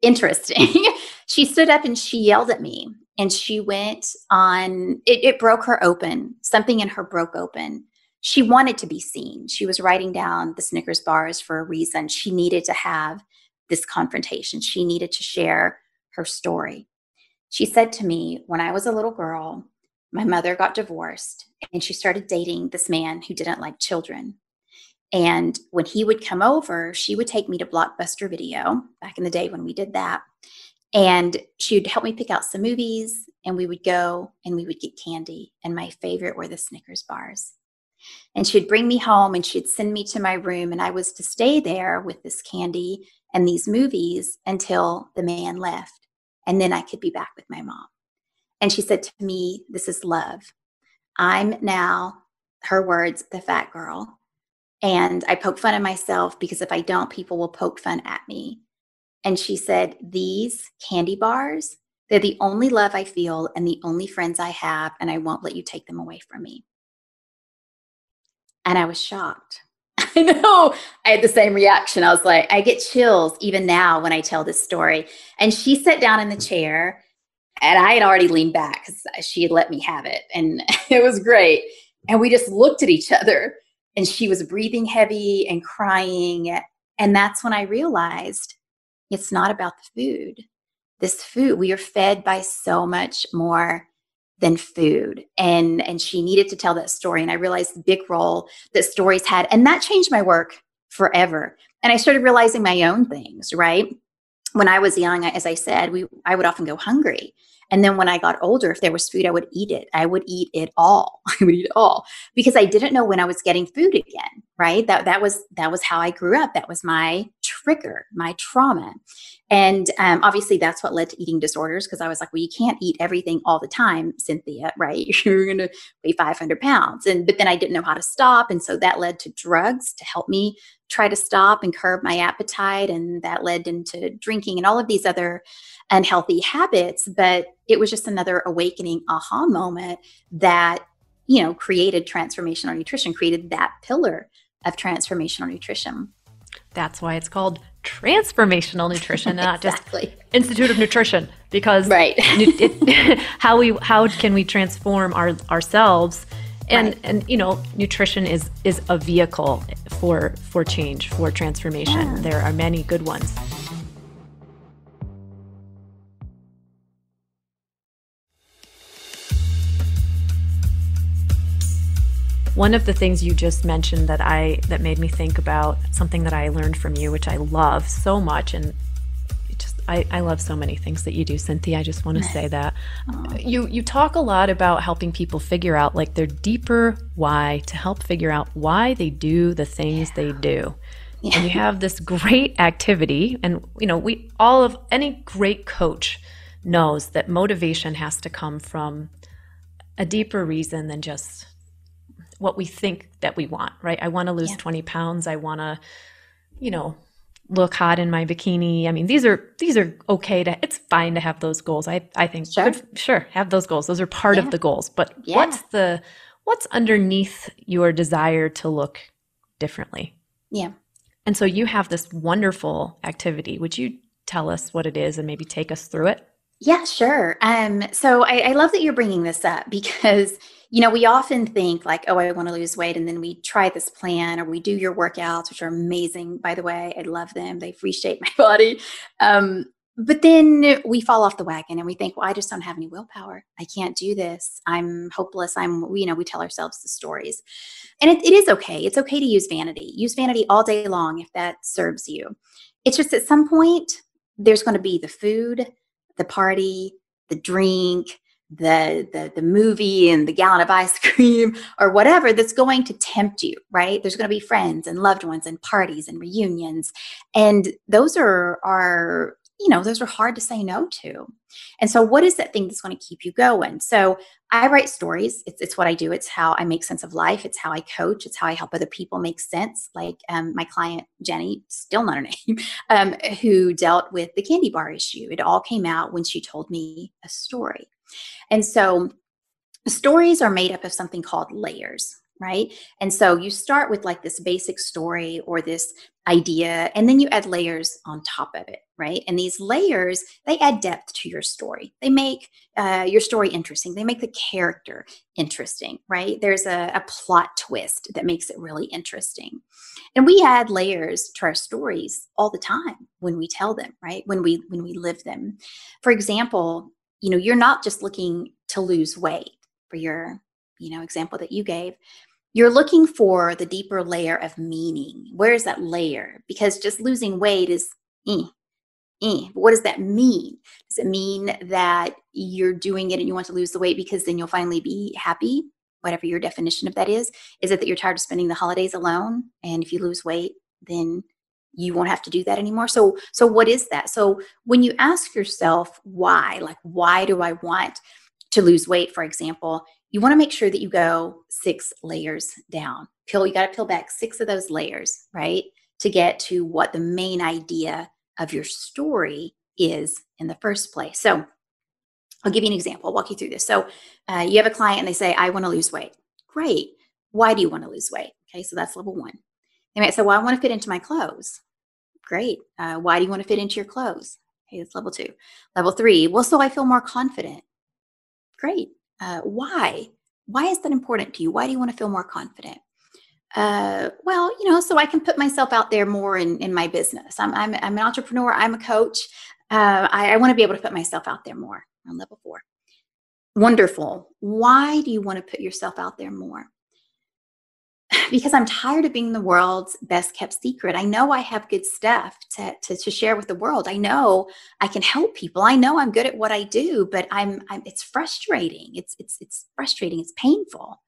interesting. She stood up and she yelled at me, and she went on, it broke her open. Something in her broke open. She wanted to be seen. She was writing down the Snickers bars for a reason. She needed to have this confrontation. She needed to share her story. She said to me, when I was a little girl, my mother got divorced and she started dating this man who didn't like children. And when he would come over, she would take me to Blockbuster Video back in the day when we did that. And she would help me pick out some movies, and we would go and we would get candy. And my favorite were the Snickers bars. And she'd bring me home and she'd send me to my room, and I was to stay there with this candy and these movies until the man left. And then I could be back with my mom. And she said to me, this is love. I'm now, her words, the fat girl. And I poke fun at myself, because if I don't, people will poke fun at me. And she said, these candy bars, they're the only love I feel and the only friends I have, and I won't let you take them away from me. And I was shocked. I know. I had the same reaction. I was like, I get chills even now when I tell this story. And she sat down in the chair, and I had already leaned back because she had let me have it. And it was great. And we just looked at each other, and she was breathing heavy and crying. And that's when I realized it's not about the food. This food, we are fed by so much more than food. And she needed to tell that story. And I realized the big role that stories had. And that changed my work forever. And I started realizing my own things, right? When I was young, as I said, I would often go hungry. And then when I got older, if there was food, I would eat it. I would eat it all. I would eat it all, because I didn't know when I was getting food again. right? That was how I grew up. That was my trigger, my trauma. And obviously that's what led to eating disorders, because I was like, well, you can't eat everything all the time, Cynthia, right? You're going to weigh 500 pounds. But then I didn't know how to stop. And so that led to drugs to help me try to stop and curb my appetite. And that led into drinking and all of these other unhealthy habits. But it was just another awakening aha moment that, you know, created transformational nutrition, created that pillar of transformational nutrition. That's why it's called transformational nutrition, not exactly. Just Institute of Nutrition, because right. how can we transform ourselves? And right. And you know, nutrition is a vehicle for change, for transformation. Yeah. There are many good ones. One of the things you just mentioned that made me think about something that I learned from you, which I love so much, and I love so many things that you do, Cynthia. I just want to say that you talk a lot about helping people figure out like their deeper why, to help figure out why they do the things they do. Yeah. And you have this great activity, and you know, any great coach knows that motivation has to come from a deeper reason than just what we think that we want, right? I want to lose 20 pounds. I want to, you know, look hot in my bikini. I mean, these are okay to, it's fine to have those goals. I think sure, have those goals. Those are part of the goals, but what's underneath your desire to look differently? Yeah. And so you have this wonderful activity. Would you tell us what it is and maybe take us through it? Yeah, sure. So I love that you're bringing this up, because you know, we often think like, oh, I want to lose weight. And then we try this plan, or we do your workouts, which are amazing, by the way. I love them. They've reshaped my body. But then we fall off the wagon and we think, well, I just don't have any willpower. I can't do this. I'm hopeless. We tell ourselves the stories. And it is okay. It's okay to use vanity. Use vanity all day long if that serves you. It's just at some point there's going to be the food, the party, the drink, the movie and the gallon of ice cream or whatever that's going to tempt you, right? There's going to be friends and loved ones and parties and reunions. And those are, you know, those are hard to say no to. And so what is that thing that's going to keep you going? So I write stories. It's what I do. It's how I make sense of life. It's how I coach. It's how I help other people make sense. Like my client, Jenny, still not her name, who dealt with the candy bar issue. It all came out when she told me a story. And so stories are made up of something called layers, right? And so you start with like this basic story or this idea, and then you add layers on top of it, right? And these layers, they add depth to your story. They make your story interesting. They make the character interesting, right? There's a plot twist that makes it really interesting. And we add layers to our stories all the time when we tell them, right? When we live them. For example, you know, you're not just looking to lose weight for your, you know, example that you gave. You're looking for the deeper layer of meaning. Where is that layer? Because just losing weight is, What does that mean? Does it mean that you're doing it and you want to lose the weight because then you'll finally be happy? Whatever your definition of that is. Is it that you're tired of spending the holidays alone? And if you lose weight, then you won't have to do that anymore. So what is that? So when you ask yourself why, like why do I want to lose weight, for example, you want to make sure that you go 6 layers down. You got to peel back 6 of those layers, right? To get to what the main idea of your story is in the first place. So I'll give you an example. I'll walk you through this. So you have a client and they say, I want to lose weight. Great. Why do you want to lose weight? Okay. So that's level 1. They might say, well, I want to fit into my clothes. Great. Why do you want to fit into your clothes? Okay, that's level 2. Level 3, well, so I feel more confident. Great. Why? Why is that important to you? Why do you want to feel more confident? Well, you know, so I can put myself out there more in my business. I'm an entrepreneur. I'm a coach. I want to be able to put myself out there more on level 4. Wonderful. Why do you want to put yourself out there more? Because I'm tired of being the world's best kept secret. I know I have good stuff to share with the world. I know I can help people. I know I'm good at what I do, but it's frustrating. It's frustrating. It's painful.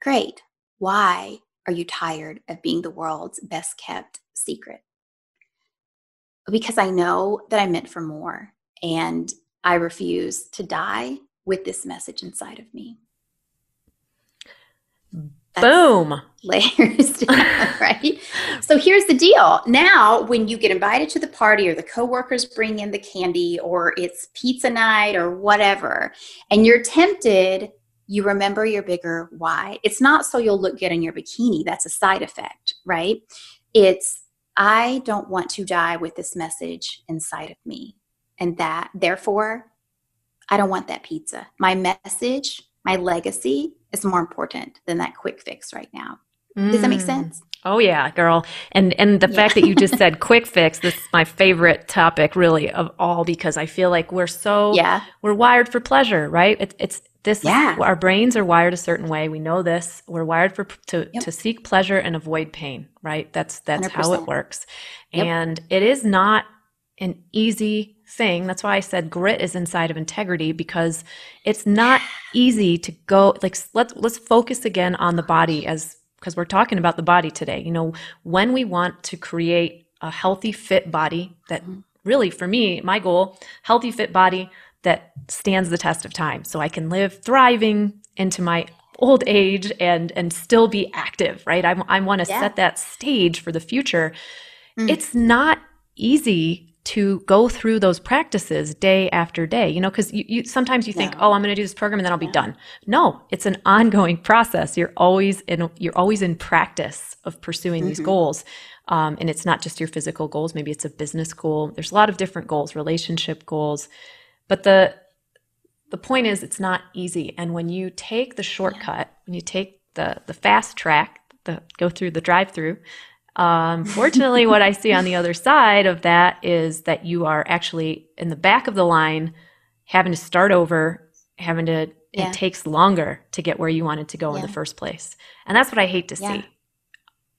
Great. Why Are you tired of being the world's best kept secret? Because I know that I'm meant for more, and I refuse to die with this message inside of me. That's boom. Layers down, right? So here's the deal. Now, when you get invited to the party or the coworkers bring in the candy or it's pizza night or whatever, and you're tempted, you remember your bigger why. It's not so you'll look good in your bikini. That's a side effect, right? It's, I don't want to die with this message inside of me. And that, therefore, I don't want that pizza. My message, my legacy is more important than that quick fix right now. Does that make sense? Oh yeah, girl. And the fact that you just said quick fix, this is my favorite topic really of all, because I feel like we're so, we're wired for pleasure, right? It's our brains are wired a certain way. We know this. We're wired to seek pleasure and avoid pain, right? That's 100%. How it works. Yep. And it is not an easy thing. That's why I said grit is inside of integrity, because it's not easy to go, like, let's focus again on the body, as because we're talking about the body today. You know, when we want to create a healthy, fit body that really, for me, my goal, healthy, fit body that stands the test of time, so I can live thriving into my old age and still be active, right? I want to set that stage for the future. It's not easy to go through those practices day after day, you know, because you sometimes you think, oh, I'm going to do this program and then I'll be done. No, it's an ongoing process. You're always in practice of pursuing these goals. And it's not just your physical goals. Maybe it's a business goal. There's a lot of different goals, relationship goals. But the point is, it's not easy. And when you take the shortcut, when you take the fast track, go through the drive-through, fortunately, what I see on the other side of that is that you are actually in the back of the line, having to start over, it takes longer to get where you wanted to go in the first place. And that's what I hate to see,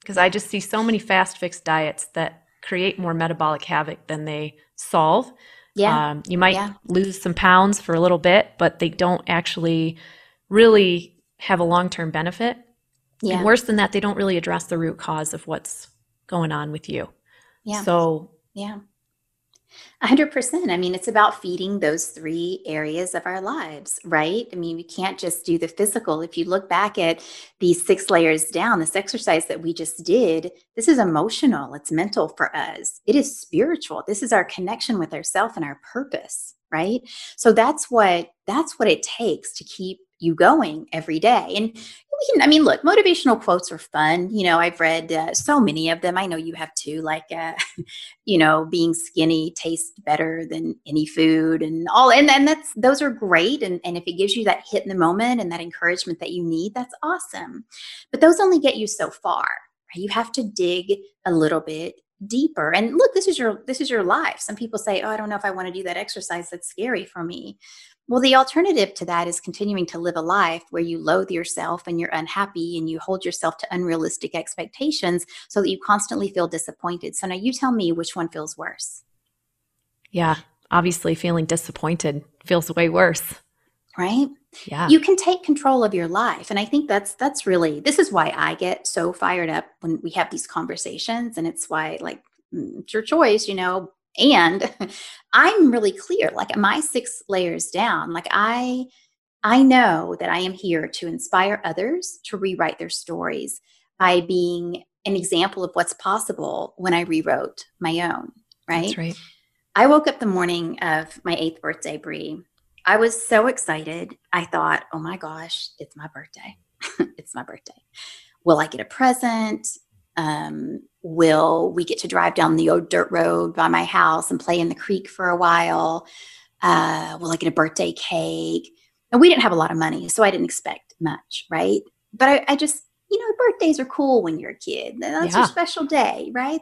because I just see so many fast fix diets that create more metabolic havoc than they solve. Yeah. You might lose some pounds for a little bit, but they don't actually really have a long-term benefit. Yeah. And worse than that, they don't really address the root cause of what's going on with you. Yeah. So, 100%. I mean, it's about feeding those three areas of our lives, right? I mean, we can't just do the physical. If you look back at these 6 layers down, this exercise that we just did, this is emotional. It's mental for us. It is spiritual. This is our connection with ourself and our purpose, right? So that's what it takes to keep you going every day. And we can, I mean, look, motivational quotes are fun. You know, I've read so many of them. I know you have too, like, you know, being skinny tastes better than any food and all. And those are great. And if it gives you that hit in the moment and that encouragement that you need, that's awesome. But those only get you so far, right? You have to dig a little bit deeper. And look, this is your life. Some people say, oh, I don't know if I want to do that exercise. That's scary for me. Well, the alternative to that is continuing to live a life where you loathe yourself and you're unhappy and you hold yourself to unrealistic expectations so that you constantly feel disappointed. So now you tell me which one feels worse. Yeah. Obviously feeling disappointed feels way worse. Right? Yeah. You can take control of your life. And I think that's really, this is why I get so fired up when we have these conversations, and it's why, like, it's your choice, you know. And I'm really clear, like, my 6 layers down, like I know that I am here to inspire others to rewrite their stories by being an example of what's possible when I rewrote my own, right? That's right. I woke up the morning of my 8th birthday, Brie. I was so excited. I thought, oh my gosh, it's my birthday. It's my birthday. Will I get a present? Will we get to drive down the old dirt road by my house and play in the creek for a while? Will I get a birthday cake? And we didn't have a lot of money, so I didn't expect much, right? But I just, you know, birthdays are cool when you're a kid. That's your special day, right?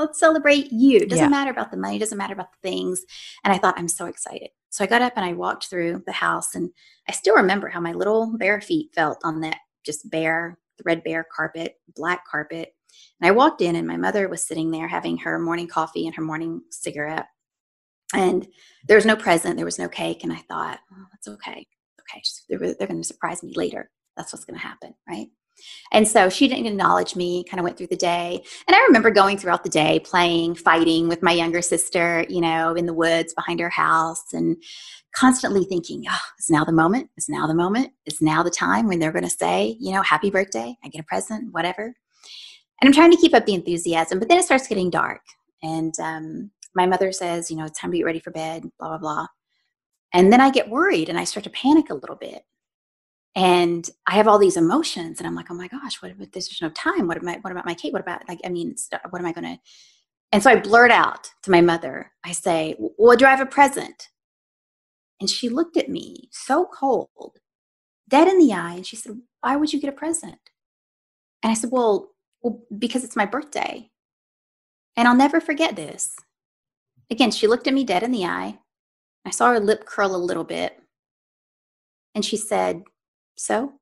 Let's celebrate you. It doesn't matter about the money. It doesn't matter about the things. And I thought, I'm so excited. So I got up and I walked through the house, and I still remember how my little bare feet felt on that just bare, thread bare carpet, black carpet. And I walked in, and my mother was sitting there having her morning coffee and her morning cigarette. And there was no present. There was no cake. And I thought, oh, that's okay. Okay. They're going to surprise me later. That's what's going to happen, right? And so she didn't acknowledge me, kind of went through the day. And I remember going throughout the day, playing, fighting with my younger sister, you know, in the woods behind her house, and constantly thinking, oh, it's now the moment. It's now the moment. It's now the time when they're going to say, you know, happy birthday. I get a present, whatever. And I'm trying to keep up the enthusiasm, but then it starts getting dark. And my mother says, you know, it's time to get ready for bed, blah, blah, blah. And then I get worried and I start to panic a little bit. And I have all these emotions and I'm like, oh my gosh, what if there's no time? What about my cake? What about, like, I mean, what am I going to? And so I blurt out to my mother. I say, well, do I have a present? And she looked at me so cold, dead in the eye. And she said, why would you get a present? And I said, well, because it's my birthday. And I'll never forget this. Again, she looked at me dead in the eye. I saw her lip curl a little bit. And she said, so?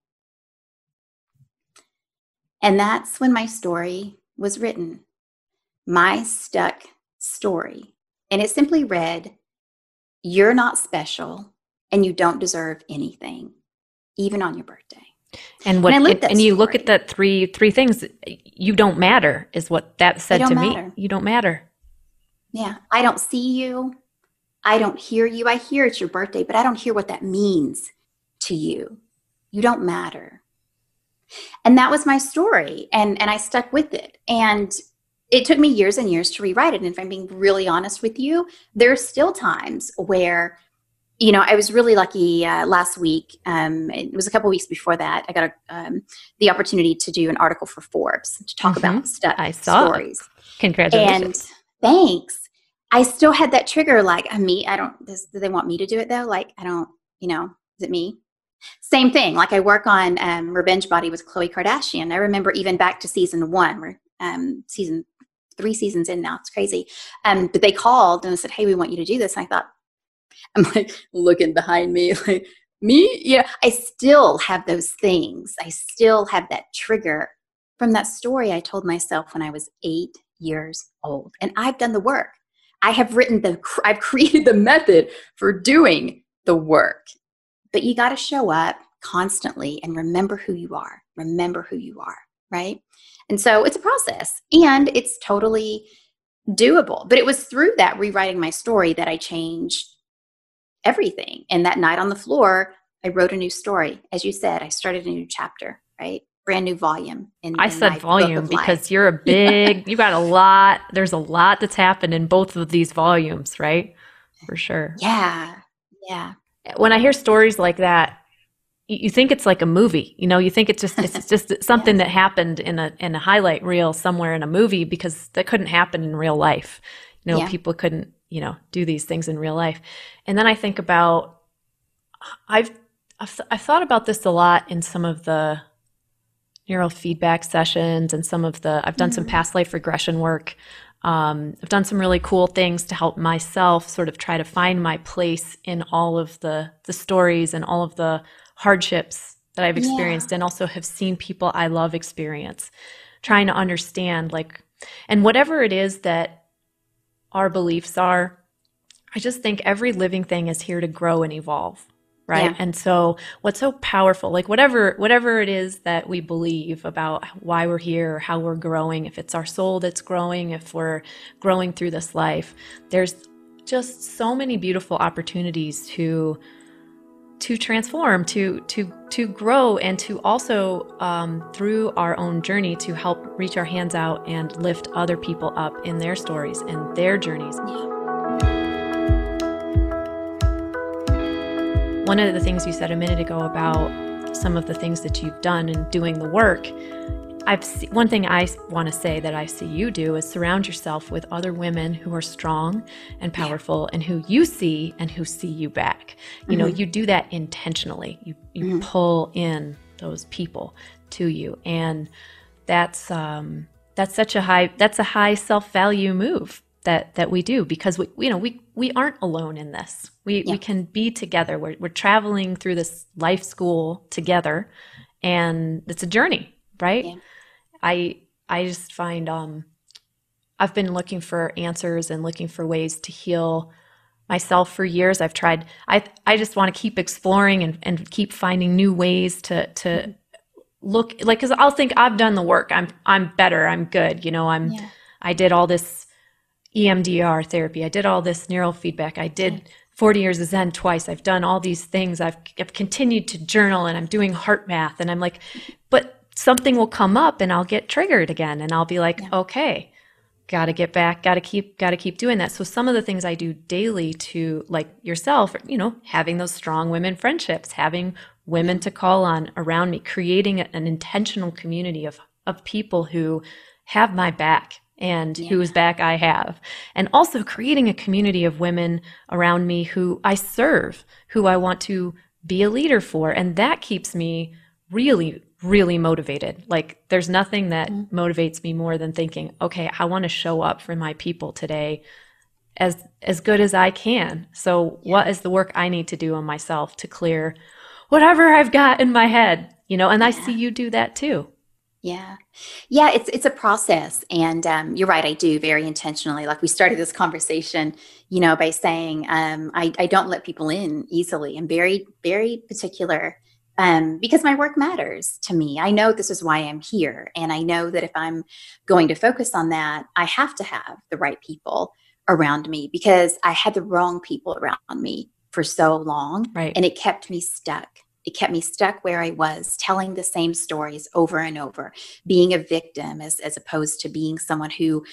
And that's when my story was written, my stuck story. And it simply read, you're not special and you don't deserve anything, even on your birthday. And what? And you look at that three things. You don't matter is what that said to me. You don't matter. Yeah. I don't see you. I don't hear you. I hear it's your birthday, but I don't hear what that means to you. You don't matter. And that was my story. And I stuck with it. And it took me years and years to rewrite it. And if I'm being really honest with you, there are still times where, you know, I was really lucky last week. It was a couple of weeks before that. I got the opportunity to do an article for Forbes to talk about stories. Congratulations. And thanks. I still had that trigger. Like, do they want me to do it though? Like, I don't, you know, is it me? Same thing. Like, I work on Revenge Body with Khloe Kardashian. I remember even back to season one, where three seasons in now. It's crazy. But they called and said, hey, we want you to do this. And I thought, I'm like looking behind me, like, me? Yeah. I still have those things. I still have that trigger from that story I told myself when I was 8 years old. And I've done the work. I have I've created the method for doing the work. But you got to show up constantly and remember who you are. Remember who you are, right? And so it's a process and it's totally doable. But it was through that rewriting my story that I changed everything. And that night on the floor, I wrote a new story. As you said, I started a new chapter, right? Brand new volume. I said volume because you're a big, you got a lot, there's a lot that's happened in both of these volumes, right? For sure. Yeah. Yeah. When I hear stories like that, you think it's like a movie, you know, you think it's just something yes. that happened in a highlight reel somewhere in a movie, because that couldn't happen in real life. You know, yeah. People couldn't, you know, do these things in real life. And then I think about, I've thought about this a lot in some of the neurofeedback sessions and some of the, I've done some past life regression work. I've done some really cool things to help myself sort of try to find my place in all of the stories and all of the hardships that I've experienced, yeah. and also have seen people I love experience, trying to understand, like, and whatever it is that our beliefs are, I just think every living thing is here to grow and evolve, right? Yeah. And so what's so powerful, like whatever it is that we believe about why we're here or how we're growing, if it's our soul that's growing, if we're growing through this life, there's just so many beautiful opportunities to transform, to grow, and to also through our own journey to help reach our hands out and lift other people up in their stories and their journeys. Yeah. One of the things you said a minute ago about some of the things that you've done and doing the work, one thing I want to say that I see you do is surround yourself with other women who are strong and powerful, yeah. and who you see and who see you back. You know, you do that intentionally. You pull in those people to you, and that's that's a high self-value move that we do, because we aren't alone in this. We can be together. We're traveling through this life school together, and it's a journey. Right? Yeah. I just find I've been looking for answers and looking for ways to heal myself for years. I've tried. I just want to keep exploring and keep finding new ways to look like, because I'll think I've done the work. I'm better. I'm good. You know, I did all this EMDR therapy. I did all this neural feedback. I did 40 years of Zen twice. I've done all these things. I've continued to journal, and I'm doing heart math. And I'm like, but something will come up and I'll get triggered again. And I'll be like, okay, got to get back, got to keep doing that. So some of the things I do daily to, like yourself, you know, having those strong women friendships, having women to call on around me, creating an intentional community of people who have my back and whose back I have. And also creating a community of women around me who I serve, who I want to be a leader for. And that keeps me really, really motivated. Like, there's nothing that motivates me more than thinking, okay, I want to show up for my people today as good as I can. So what is the work I need to do on myself to clear whatever I've got in my head, you know? And I see you do that too. Yeah. Yeah. It's a process. And you're right. I do very intentionally. Like, we started this conversation, you know, by saying I don't let people in easily. I'm very, very particular. Because my work matters to me. I know this is why I'm here. And I know that if I'm going to focus on that, I have to have the right people around me, because I had the wrong people around me for so long. Right. And it kept me stuck. It kept me stuck where I was, telling the same stories over and over, being a victim as opposed to being someone who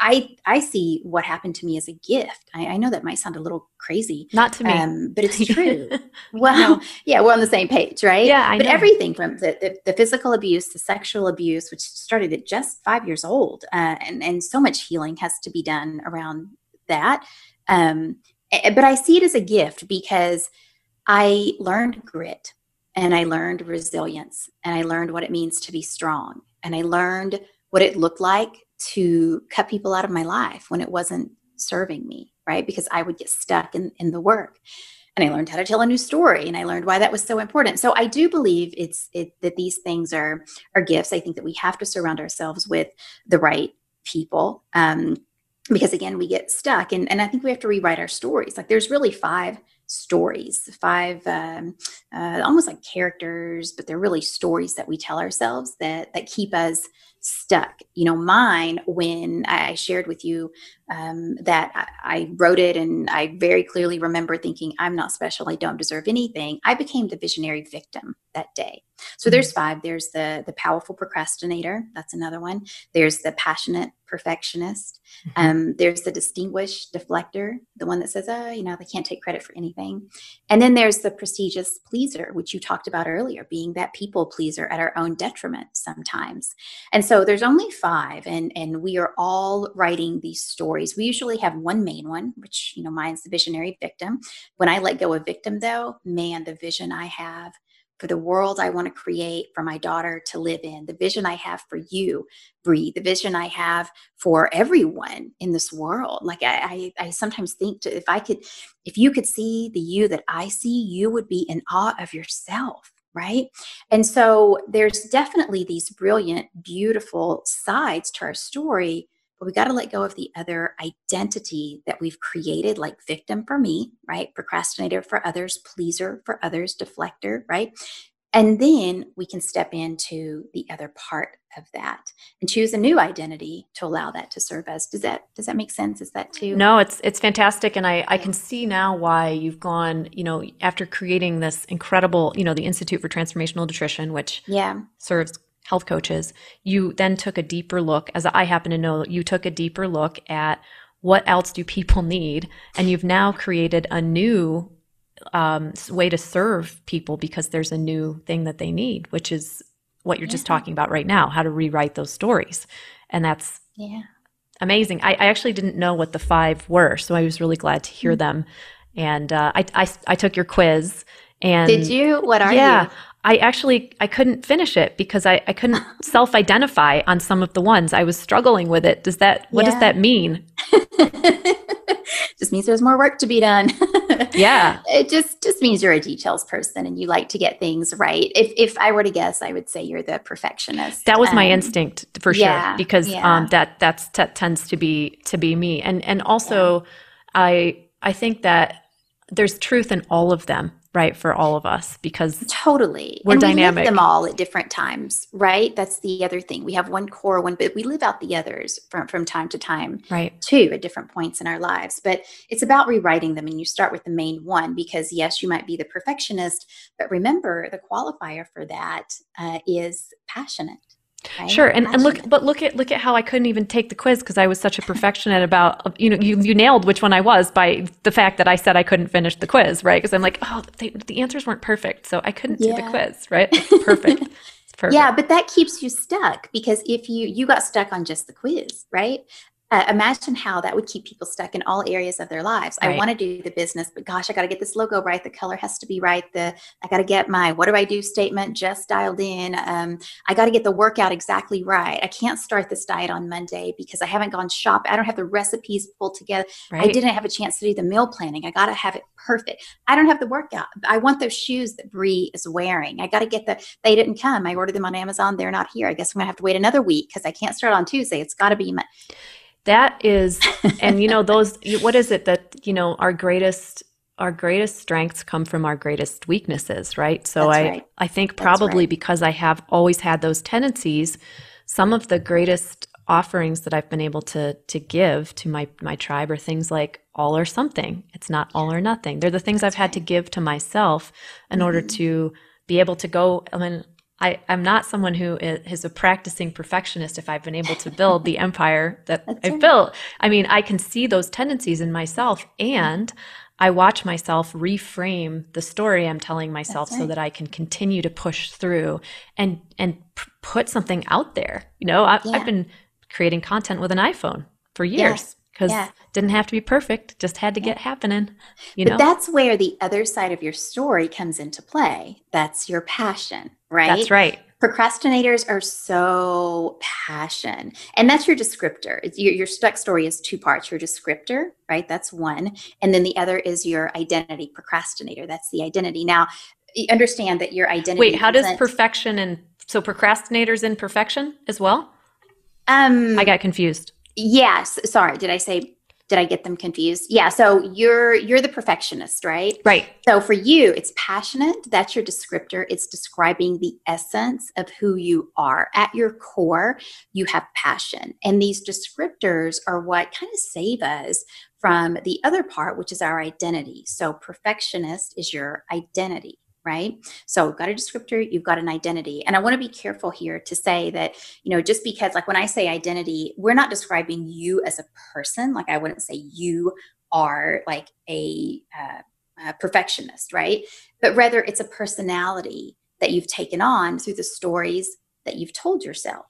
I see what happened to me as a gift. I know that might sound a little crazy. Not to me. But it's true. Well, yeah, we're on the same page, right? Yeah, I know. But everything from the physical abuse, the sexual abuse, which started at just 5 years old, and so much healing has to be done around that. But I see it as a gift, because I learned grit, and I learned resilience, and I learned what it means to be strong. And I learned what it looked like to cut people out of my life when it wasn't serving me, right? Because I would get stuck in the work. And I learned how to tell a new story, and I learned why that was so important. So I do believe that these things are gifts. I think that we have to surround ourselves with the right people, because again, we get stuck. And I think we have to rewrite our stories. Like, there's really five stories, almost like characters, but they're really stories that we tell ourselves that keep us stuck. You know, mine, when I shared with you that I wrote it, and I very clearly remember thinking, I'm not special, I don't deserve anything. I became the visionary victim that day. So there's five. There's the powerful procrastinator. That's another one. There's the passionate perfectionist. There's the distinguished deflector, the one that says, oh, you know, they can't take credit for anything. And then there's the prestigious pleaser, which you talked about earlier, being that people pleaser at our own detriment sometimes. And so there's only five, and we are all writing these stories. We usually have one main one, which, you know, mine's the visionary victim. When I let go of victim, though, man, the vision I have for the world I want to create for my daughter to live in, the vision I have for you, Bree, the vision I have for everyone in this world. Like, I sometimes think if you could see the you that I see, you would be in awe of yourself, right? And so there's definitely these brilliant, beautiful sides to our story, but we got to let go of the other identity that we've created, like victim for me, right? Procrastinator for others, pleaser for others, deflector, right? And then we can step into the other part of that and choose a new identity to allow that to serve us. Does that make sense? Is that too? No, it's fantastic. And I can see now why you've gone, you know, after creating this incredible, you know, the Institute for Transformational Nutrition, which serves health coaches, you then took a deeper look, as I happen to know, you took a deeper look at what else do people need. And you've now created a new way to serve people, because there's a new thing that they need, which is what you're just talking about right now, how to rewrite those stories. And that's amazing. I actually didn't know what the five were, so I was really glad to hear them. And I took your quiz. And did you? What are you? I couldn't finish it because I couldn't self-identify on some of the ones. I was struggling with it. What does that mean? Just means there's more work to be done. It just means you're a details person and you like to get things right. If I were to guess, I would say you're the perfectionist. That was my instinct for sure, because that tends to be me. And also, I think that there's truth in all of them. right, for all of us, because totally we're dynamic. We live them all at different times, right? That's the other thing. We have one core one, but we live out the others from time to time, right, too, at different points in our lives. But it's about rewriting them, and you start with the main one, because yes, you might be the perfectionist, but remember the qualifier for that is passionate. Right? Sure, and look at how I couldn't even take the quiz because I was such a perfectionist about, you know, you nailed which one I was by the fact that I said I couldn't finish the quiz, right? Because I'm like, oh, the answers weren't perfect, so I couldn't do the quiz, right? It's perfect. It's perfect. Yeah, but that keeps you stuck, because if you got stuck on just the quiz, right? Imagine how that would keep people stuck in all areas of their lives. Right. I want to do the business, but gosh, I got to get this logo right. The color has to be right. I got to get my what do I do statement just dialed in. I got to get the workout exactly right. I can't start this diet on Monday because I haven't gone shop. I don't have the recipes pulled together. Right. I didn't have a chance to do the meal planning. I got to have it perfect. I don't have the workout. I want those shoes that Bree is wearing. I got to get they didn't come. I ordered them on Amazon. They're not here. I guess I'm going to have to wait another week because I can't start on Tuesday. It's got to be That is, and you know, what is it that, you know, our greatest strengths come from our greatest weaknesses, right? So I think probably because I have always had those tendencies, some of the greatest offerings that I've been able to give to my tribe are things like all or something. It's not all or nothing. They're the things I've had to give to myself in order to be able to go, I mean, I'm not someone who is a practicing perfectionist if I've been able to build the empire that I've built. I mean, I can see those tendencies in myself, and I watch myself reframe the story I'm telling myself so that I can continue to push through and put something out there. You know, I've been creating content with an iPhone for years because didn't have to be perfect, just had to get happening. You know? That's where the other side of your story comes into play. That's your passion. Right? That's right. Procrastinators are so passionate. And that's your descriptor. Your stuck story is two parts. Your descriptor, right? That's one. And then the other is your identity. Procrastinator. That's the identity. Now, understand that your identity. Wait, how does perfection so procrastinators in perfection as well? I got confused. Yes. Sorry. Did I get them confused? Yeah. So you're the perfectionist, right? Right. So for you, it's passionate. That's your descriptor. It's describing the essence of who you are. At your core, you have passion. And these descriptors are what kind of save us from the other part, which is our identity. So perfectionist is your identity. Right? So you've got a descriptor, you've got an identity. And I want to be careful here to say that, you know, just because, like when I say identity, we're not describing you as a person. Like I wouldn't say you are like a perfectionist, right? But rather it's a personality that you've taken on through the stories that you've told yourself.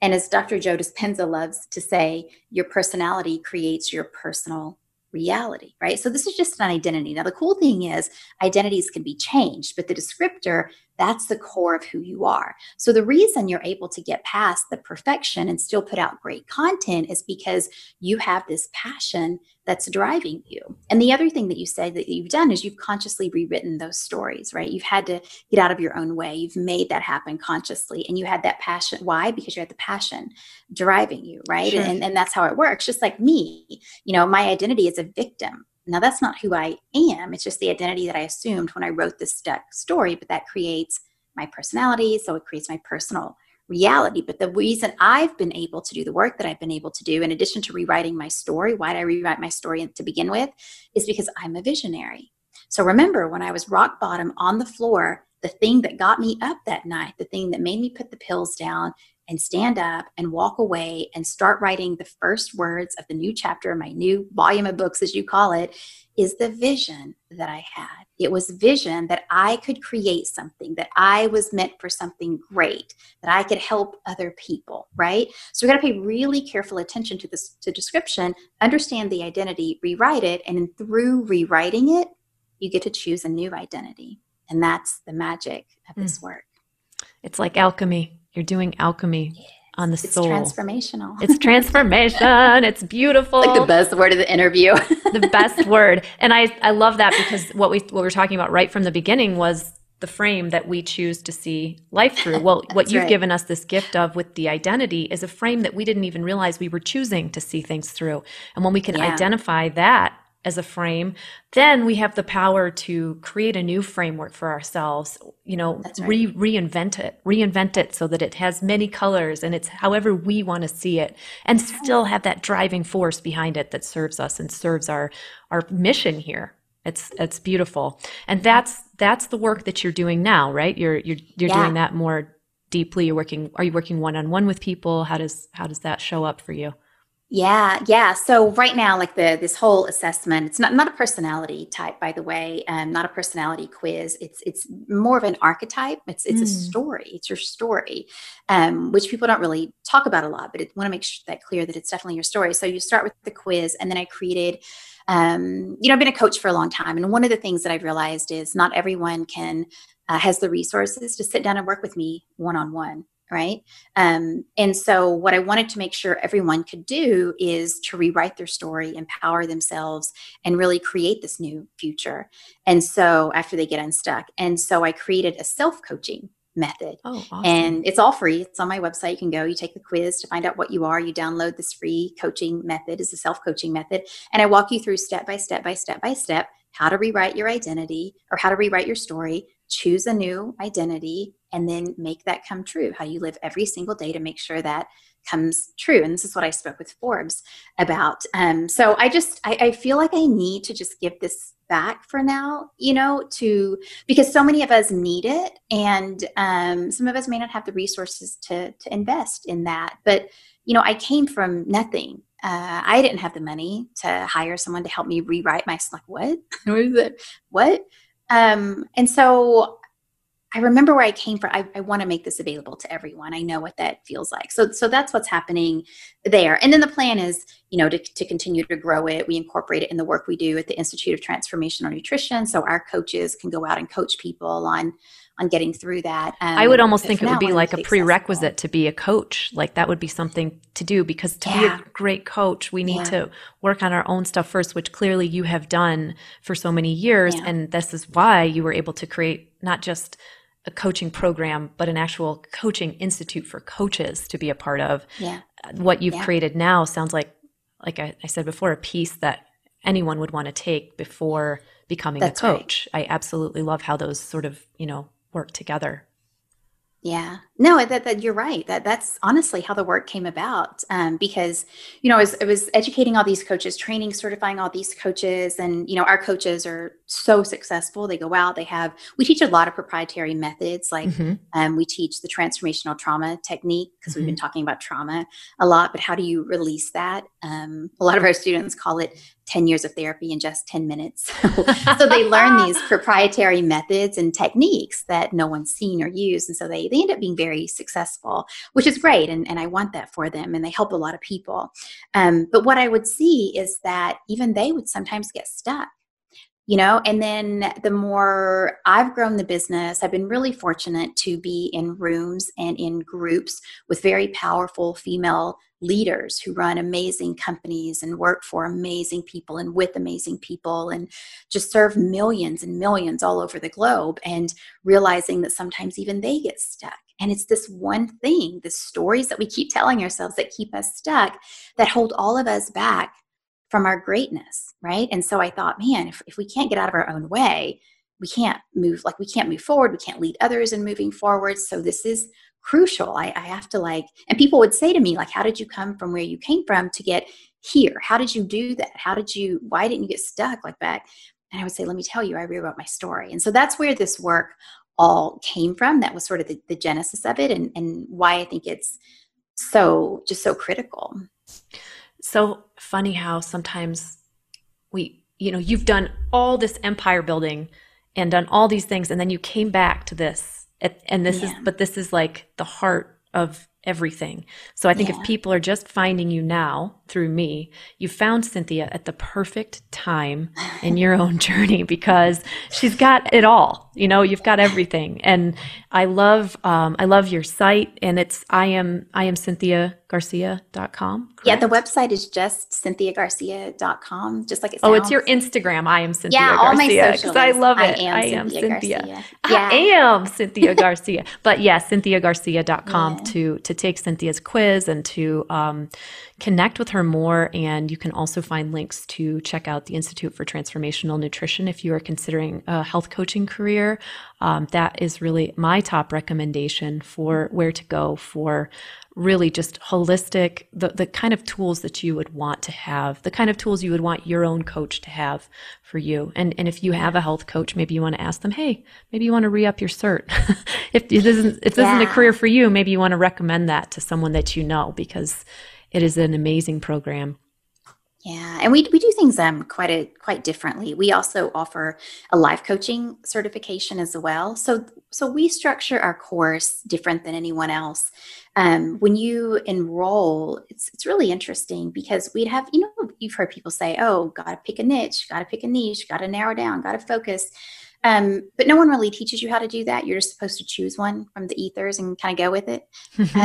And as Dr. Joe Dispenza loves to say, your personality creates your personal reality, right? So this is just an identity. Now, the cool thing is identities can be changed, but the descriptor, that's the core of who you are. So the reason you're able to get past the perfection and still put out great content is because you have this passion that's driving you. And the other thing that you said that you've done is you've consciously rewritten those stories, right? You've had to get out of your own way. You've made that happen consciously, and you had that passion. Why? Because you had the passion driving you, right? Sure. And that's how it works. Just like me, you know, my identity is a victim. Now, that's not who I am. It's just the identity that I assumed when I wrote this stuck story, but that creates my personality. So it creates my personal reality. But the reason I've been able to do the work that I've been able to do, in addition to rewriting my story, why did I rewrite my story to begin with, is because I'm a visionary. So remember, when I was rock bottom on the floor, the thing that got me up that night, the thing that made me put the pills down and stand up and walk away and start writing the first words of the new chapter, my new volume of books, as you call it, is the vision that I had. It was vision that I could create something, that I was meant for something great, that I could help other people, right? So we got to pay really careful attention to this, to description, understand the identity, rewrite it, and then through rewriting it, you get to choose a new identity. And that's the magic of this work. It's like alchemy. You're doing alchemy on the soul. It's transformational. It's transformation. It's beautiful. Like the best word of the interview. The best word. And I love that, because what we were talking about right from the beginning was the frame that we choose to see life through. Well, what you've given us this gift of with the identity is a frame that we didn't even realize we were choosing to see things through. And when we can identify that as a frame, then we have the power to create a new framework for ourselves, you know, reinvent it so that it has many colors and it's however we want to see it, and still have that driving force behind it that serves us and serves our mission here. It's beautiful. And that's the work that you're doing now, right? You're yeah. doing that more deeply. Are you working one-on-one with people? How does that show up for you? Yeah. So right now, like this whole assessment, it's not a personality type, by the way, not a personality quiz. It's more of an archetype. It's a story. It's your story, which people don't really talk about a lot, but I want to make that clear that it's definitely your story. So you start with the quiz, and then I created, I've been a coach for a long time, and one of the things that I've realized is not everyone has the resources to sit down and work with me one-on-one. Right. And so what I wanted to make sure everyone could do is to rewrite their story, empower themselves, and really create this new future. And so after they get unstuck. And so I created a self-coaching method. Oh, awesome. And it's all free. It's on my website. You can go, you take the quiz to find out what you are. You download this free coaching method. It's a self-coaching method. And I walk you through step by step, how to rewrite your identity, or how to rewrite your story, choose a new identity, and then make that come true, how you live every single day to make sure that comes true. And this is what I spoke with Forbes about. So I feel like I need to just give this back for now, because so many of us need it. And some of us may not have the resources to invest in that. But, I came from nothing. I didn't have the money to hire someone to help me rewrite my stuff. Like, what? What? And so I remember where I came from. I want to make this available to everyone. I know what that feels like. So that's what's happening there. And then the plan is, to continue to grow it. We incorporate it in the work we do at the Institute of Transformational Nutrition. So our coaches can go out and coach people on getting through that. I would almost think it would be like a prerequisite to be a coach. Like that would be something to do, because to be a great coach, we need to work on our own stuff first, which clearly you have done for so many years. And this is why you were able to create not just a coaching program, but an actual coaching institute for coaches to be a part of. Yeah. What you've created now sounds like I said before, a piece that anyone would want to take before becoming a coach. Right. I absolutely love how those sort of, work together. Yeah, no, that you're right. That's honestly how the work came about. Because, I was educating all these coaches, training, certifying all these coaches, and, our coaches are so successful. They go out, we teach a lot of proprietary methods. Like we teach the transformational trauma technique, because we've been talking about trauma a lot, but how do you release that? A lot of our students call it 10 years of therapy in just 10 minutes. So they learn these proprietary methods and techniques that no one's seen or used. And so they end up being very successful, which is great. And I want that for them. And they help a lot of people. But what I would see is that even they would sometimes get stuck. And then the more I've grown the business, I've been really fortunate to be in rooms and in groups with very powerful female leaders who run amazing companies and work for amazing people and with amazing people and just serve millions and millions all over the globe, and realizing that sometimes even they get stuck. And it's this one thing, the stories that we keep telling ourselves that keep us stuck, that hold all of us back from our greatness, right? And so I thought, man, if we can't get out of our own way, we can't move forward. We can't lead others in moving forward. So this is crucial. I have to and people would say to me, how did you come from where you came from to get here? How did you do that? Why didn't you get stuck like that? And I would say, let me tell you, I rewrote my story. And so that's where this work all came from. That was sort of the genesis of it, and why I think it's so critical. So funny how sometimes you've done all this empire building and done all these things, and then you came back to this, and this is, but this is like the heart of everything. So I think if people are just finding you now through me, you found Cynthia at the perfect time in your own journey, because she's got it all, you've got everything. And I love your site, and it's, I am CynthiaGarcia.com. Correct? Yeah. The website is just CynthiaGarcia.com. Just like it sounds. Oh, it's your Instagram. I am Cynthia Garcia. All my socials. I love it. I am Cynthia. Yeah. I am Cynthia Garcia. But CynthiaGarcia.com to take Cynthia's quiz and to, connect with her more. And you can also find links to check out the Institute for Transformational Nutrition if you are considering a health coaching career. That is really my top recommendation for where to go for really just holistic, the kind of tools that you would want to have, the kind of tools you would want your own coach to have for you. And if you have a health coach, maybe you want to ask them, hey, maybe you want to re-up your cert. If this isn't a career for you, maybe you want to recommend that to someone that you know, because it is an amazing program. Yeah. And we do things quite differently. We also offer a life coaching certification as well. So we structure our course different than anyone else. When you enroll, it's really interesting because we'd have, you've heard people say, oh, got to pick a niche, got to pick a niche, got to narrow down, got to focus. But no one really teaches you how to do that. You're just supposed to choose one from the ethers and kind of go with it.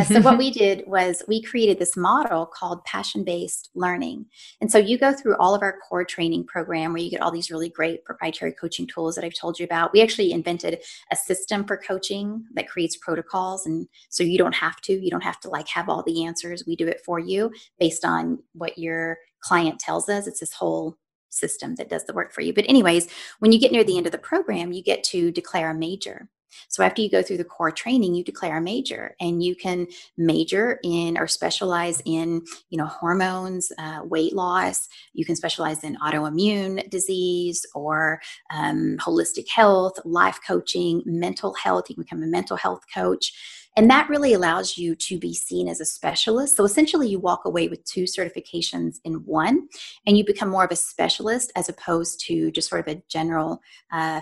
So what we did was we created this model called passion-based learning. And so you go through all of our core training program where you get all these really great proprietary coaching tools that I've told you about. We actually invented a system for coaching that creates protocols. And so you don't have to like have all the answers. We do it for you based on what your client tells us. It's this whole system that does the work for you. But anyways, when you get near the end of the program, you get to declare a major. So after you go through the core training, you declare a major, and you can major in or specialize in, hormones, weight loss. You can specialize in autoimmune disease or holistic health, life coaching, mental health. You can become a mental health coach. And that really allows you to be seen as a specialist. So essentially you walk away with two certifications in one, and you become more of a specialist as opposed to just sort of a general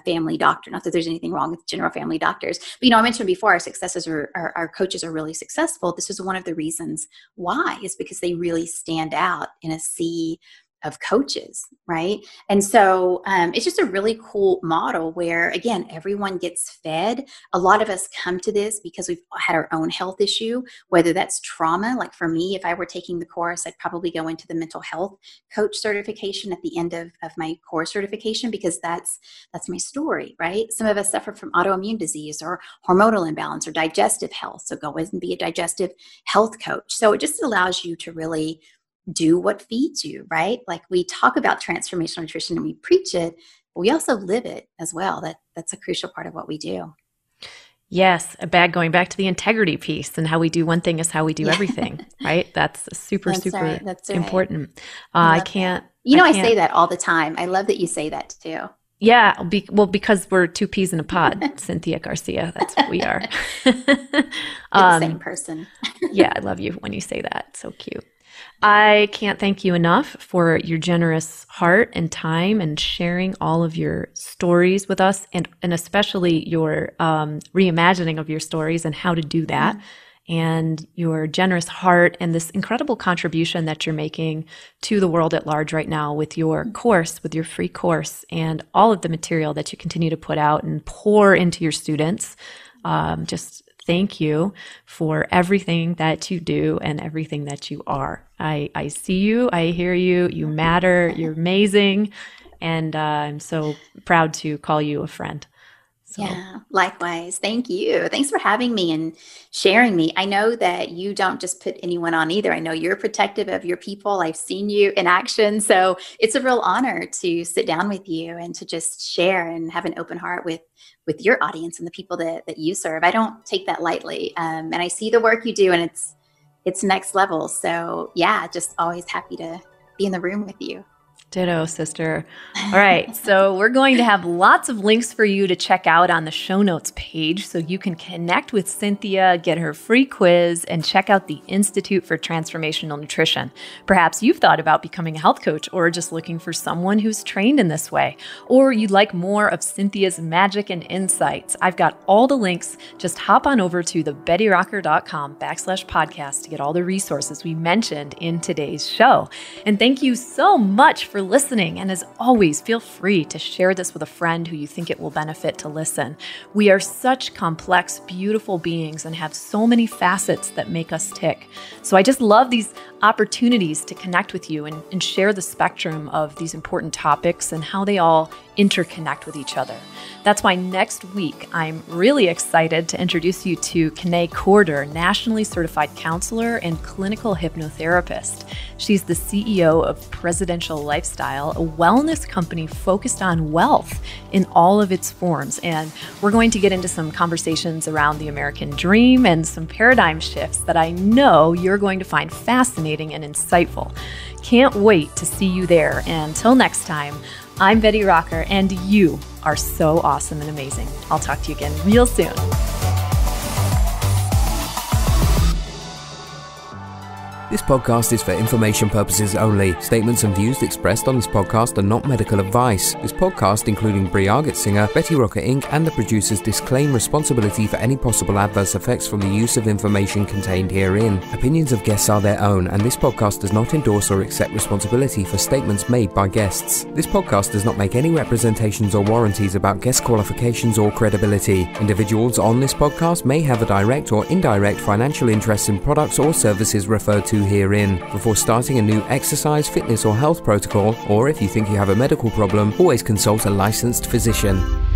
family doctor. Not that there's anything wrong with general family doctors, but I mentioned before our successes our coaches are really successful. This is one of the reasons why, is because they really stand out in a sea of coaches, right? And so it's just a really cool model where, again, everyone gets fed. A lot of us come to this because we've had our own health issue, whether that's trauma. Like for me, if I were taking the course, I'd probably go into the mental health coach certification at the end of my core certification, because that's my story, right? Some of us suffer from autoimmune disease or hormonal imbalance or digestive health. So go in and be a digestive health coach. So it just allows you to really do what feeds you, right? Like we talk about transformational nutrition and we preach it, but we also live it as well. That's a crucial part of what we do. Yes. Going back to the integrity piece, and how we do one thing is how we do everything, right? That's super right. That's right. Important. I say that all the time. I love that you say that too. Yeah. Because we're two peas in a pod, Cynthia Garcia. That's what we are. The same person. Yeah. I love you when you say that. So cute. I can't thank you enough for your generous heart and time and sharing all of your stories with us, and especially your reimagining of your stories and how to do that, and your generous heart and this incredible contribution that you're making to the world at large right now with your course, with your free course, and all of the material that you continue to put out and pour into your students. Just thank you for everything that you do and everything that you are. I see you. I hear you. You matter. You're amazing. And I'm so proud to call you a friend. So. Yeah, likewise. Thank you. Thanks for having me and sharing me. I know that you don't just put anyone on either. I know you're protective of your people. I've seen you in action. So it's a real honor to sit down with you and to just share and have an open heart with your audience and the people that you serve. I don't take that lightly. And I see the work you do, and it's next level. So yeah, just always happy to be in the room with you. Ditto, sister. All right. So we're going to have lots of links for you to check out on the show notes page, so you can connect with Cynthia, get her free quiz, and check out the Institute for Transformational Nutrition. Perhaps you've thought about becoming a health coach, or just looking for someone who's trained in this way, or you'd like more of Cynthia's magic and insights. I've got all the links. Just hop on over to thebettyrocker.com/podcast to get all the resources we mentioned in today's show. And thank you so much for for listening. And as always, feel free to share this with a friend who you think it will benefit to listen. We are such complex, beautiful beings and have so many facets that make us tick. So I just love these opportunities to connect with you and share the spectrum of these important topics and how they all interconnect with each other. That's why next week, I'm really excited to introduce you to Kene Corder, nationally certified counselor and clinical hypnotherapist. She's the CEO of Presidential Lifestyle, a wellness company focused on wealth in all of its forms. And we're going to get into some conversations around the American dream and some paradigm shifts that I know you're going to find fascinating and insightful. Can't wait to see you there. And until next time, I'm Betty Rocker, and you are so awesome and amazing. I'll talk to you again real soon. This podcast is for information purposes only. Statements and views expressed on this podcast are not medical advice. This podcast, including Bree Argottsinger, Betty Rocker Inc., and the producers, disclaim responsibility for any possible adverse effects from the use of information contained herein. Opinions of guests are their own, and this podcast does not endorse or accept responsibility for statements made by guests. This podcast does not make any representations or warranties about guest qualifications or credibility. Individuals on this podcast may have a direct or indirect financial interest in products or services referred to herein. Before starting a new exercise, fitness, or health protocol, or if you think you have a medical problem, always consult a licensed physician.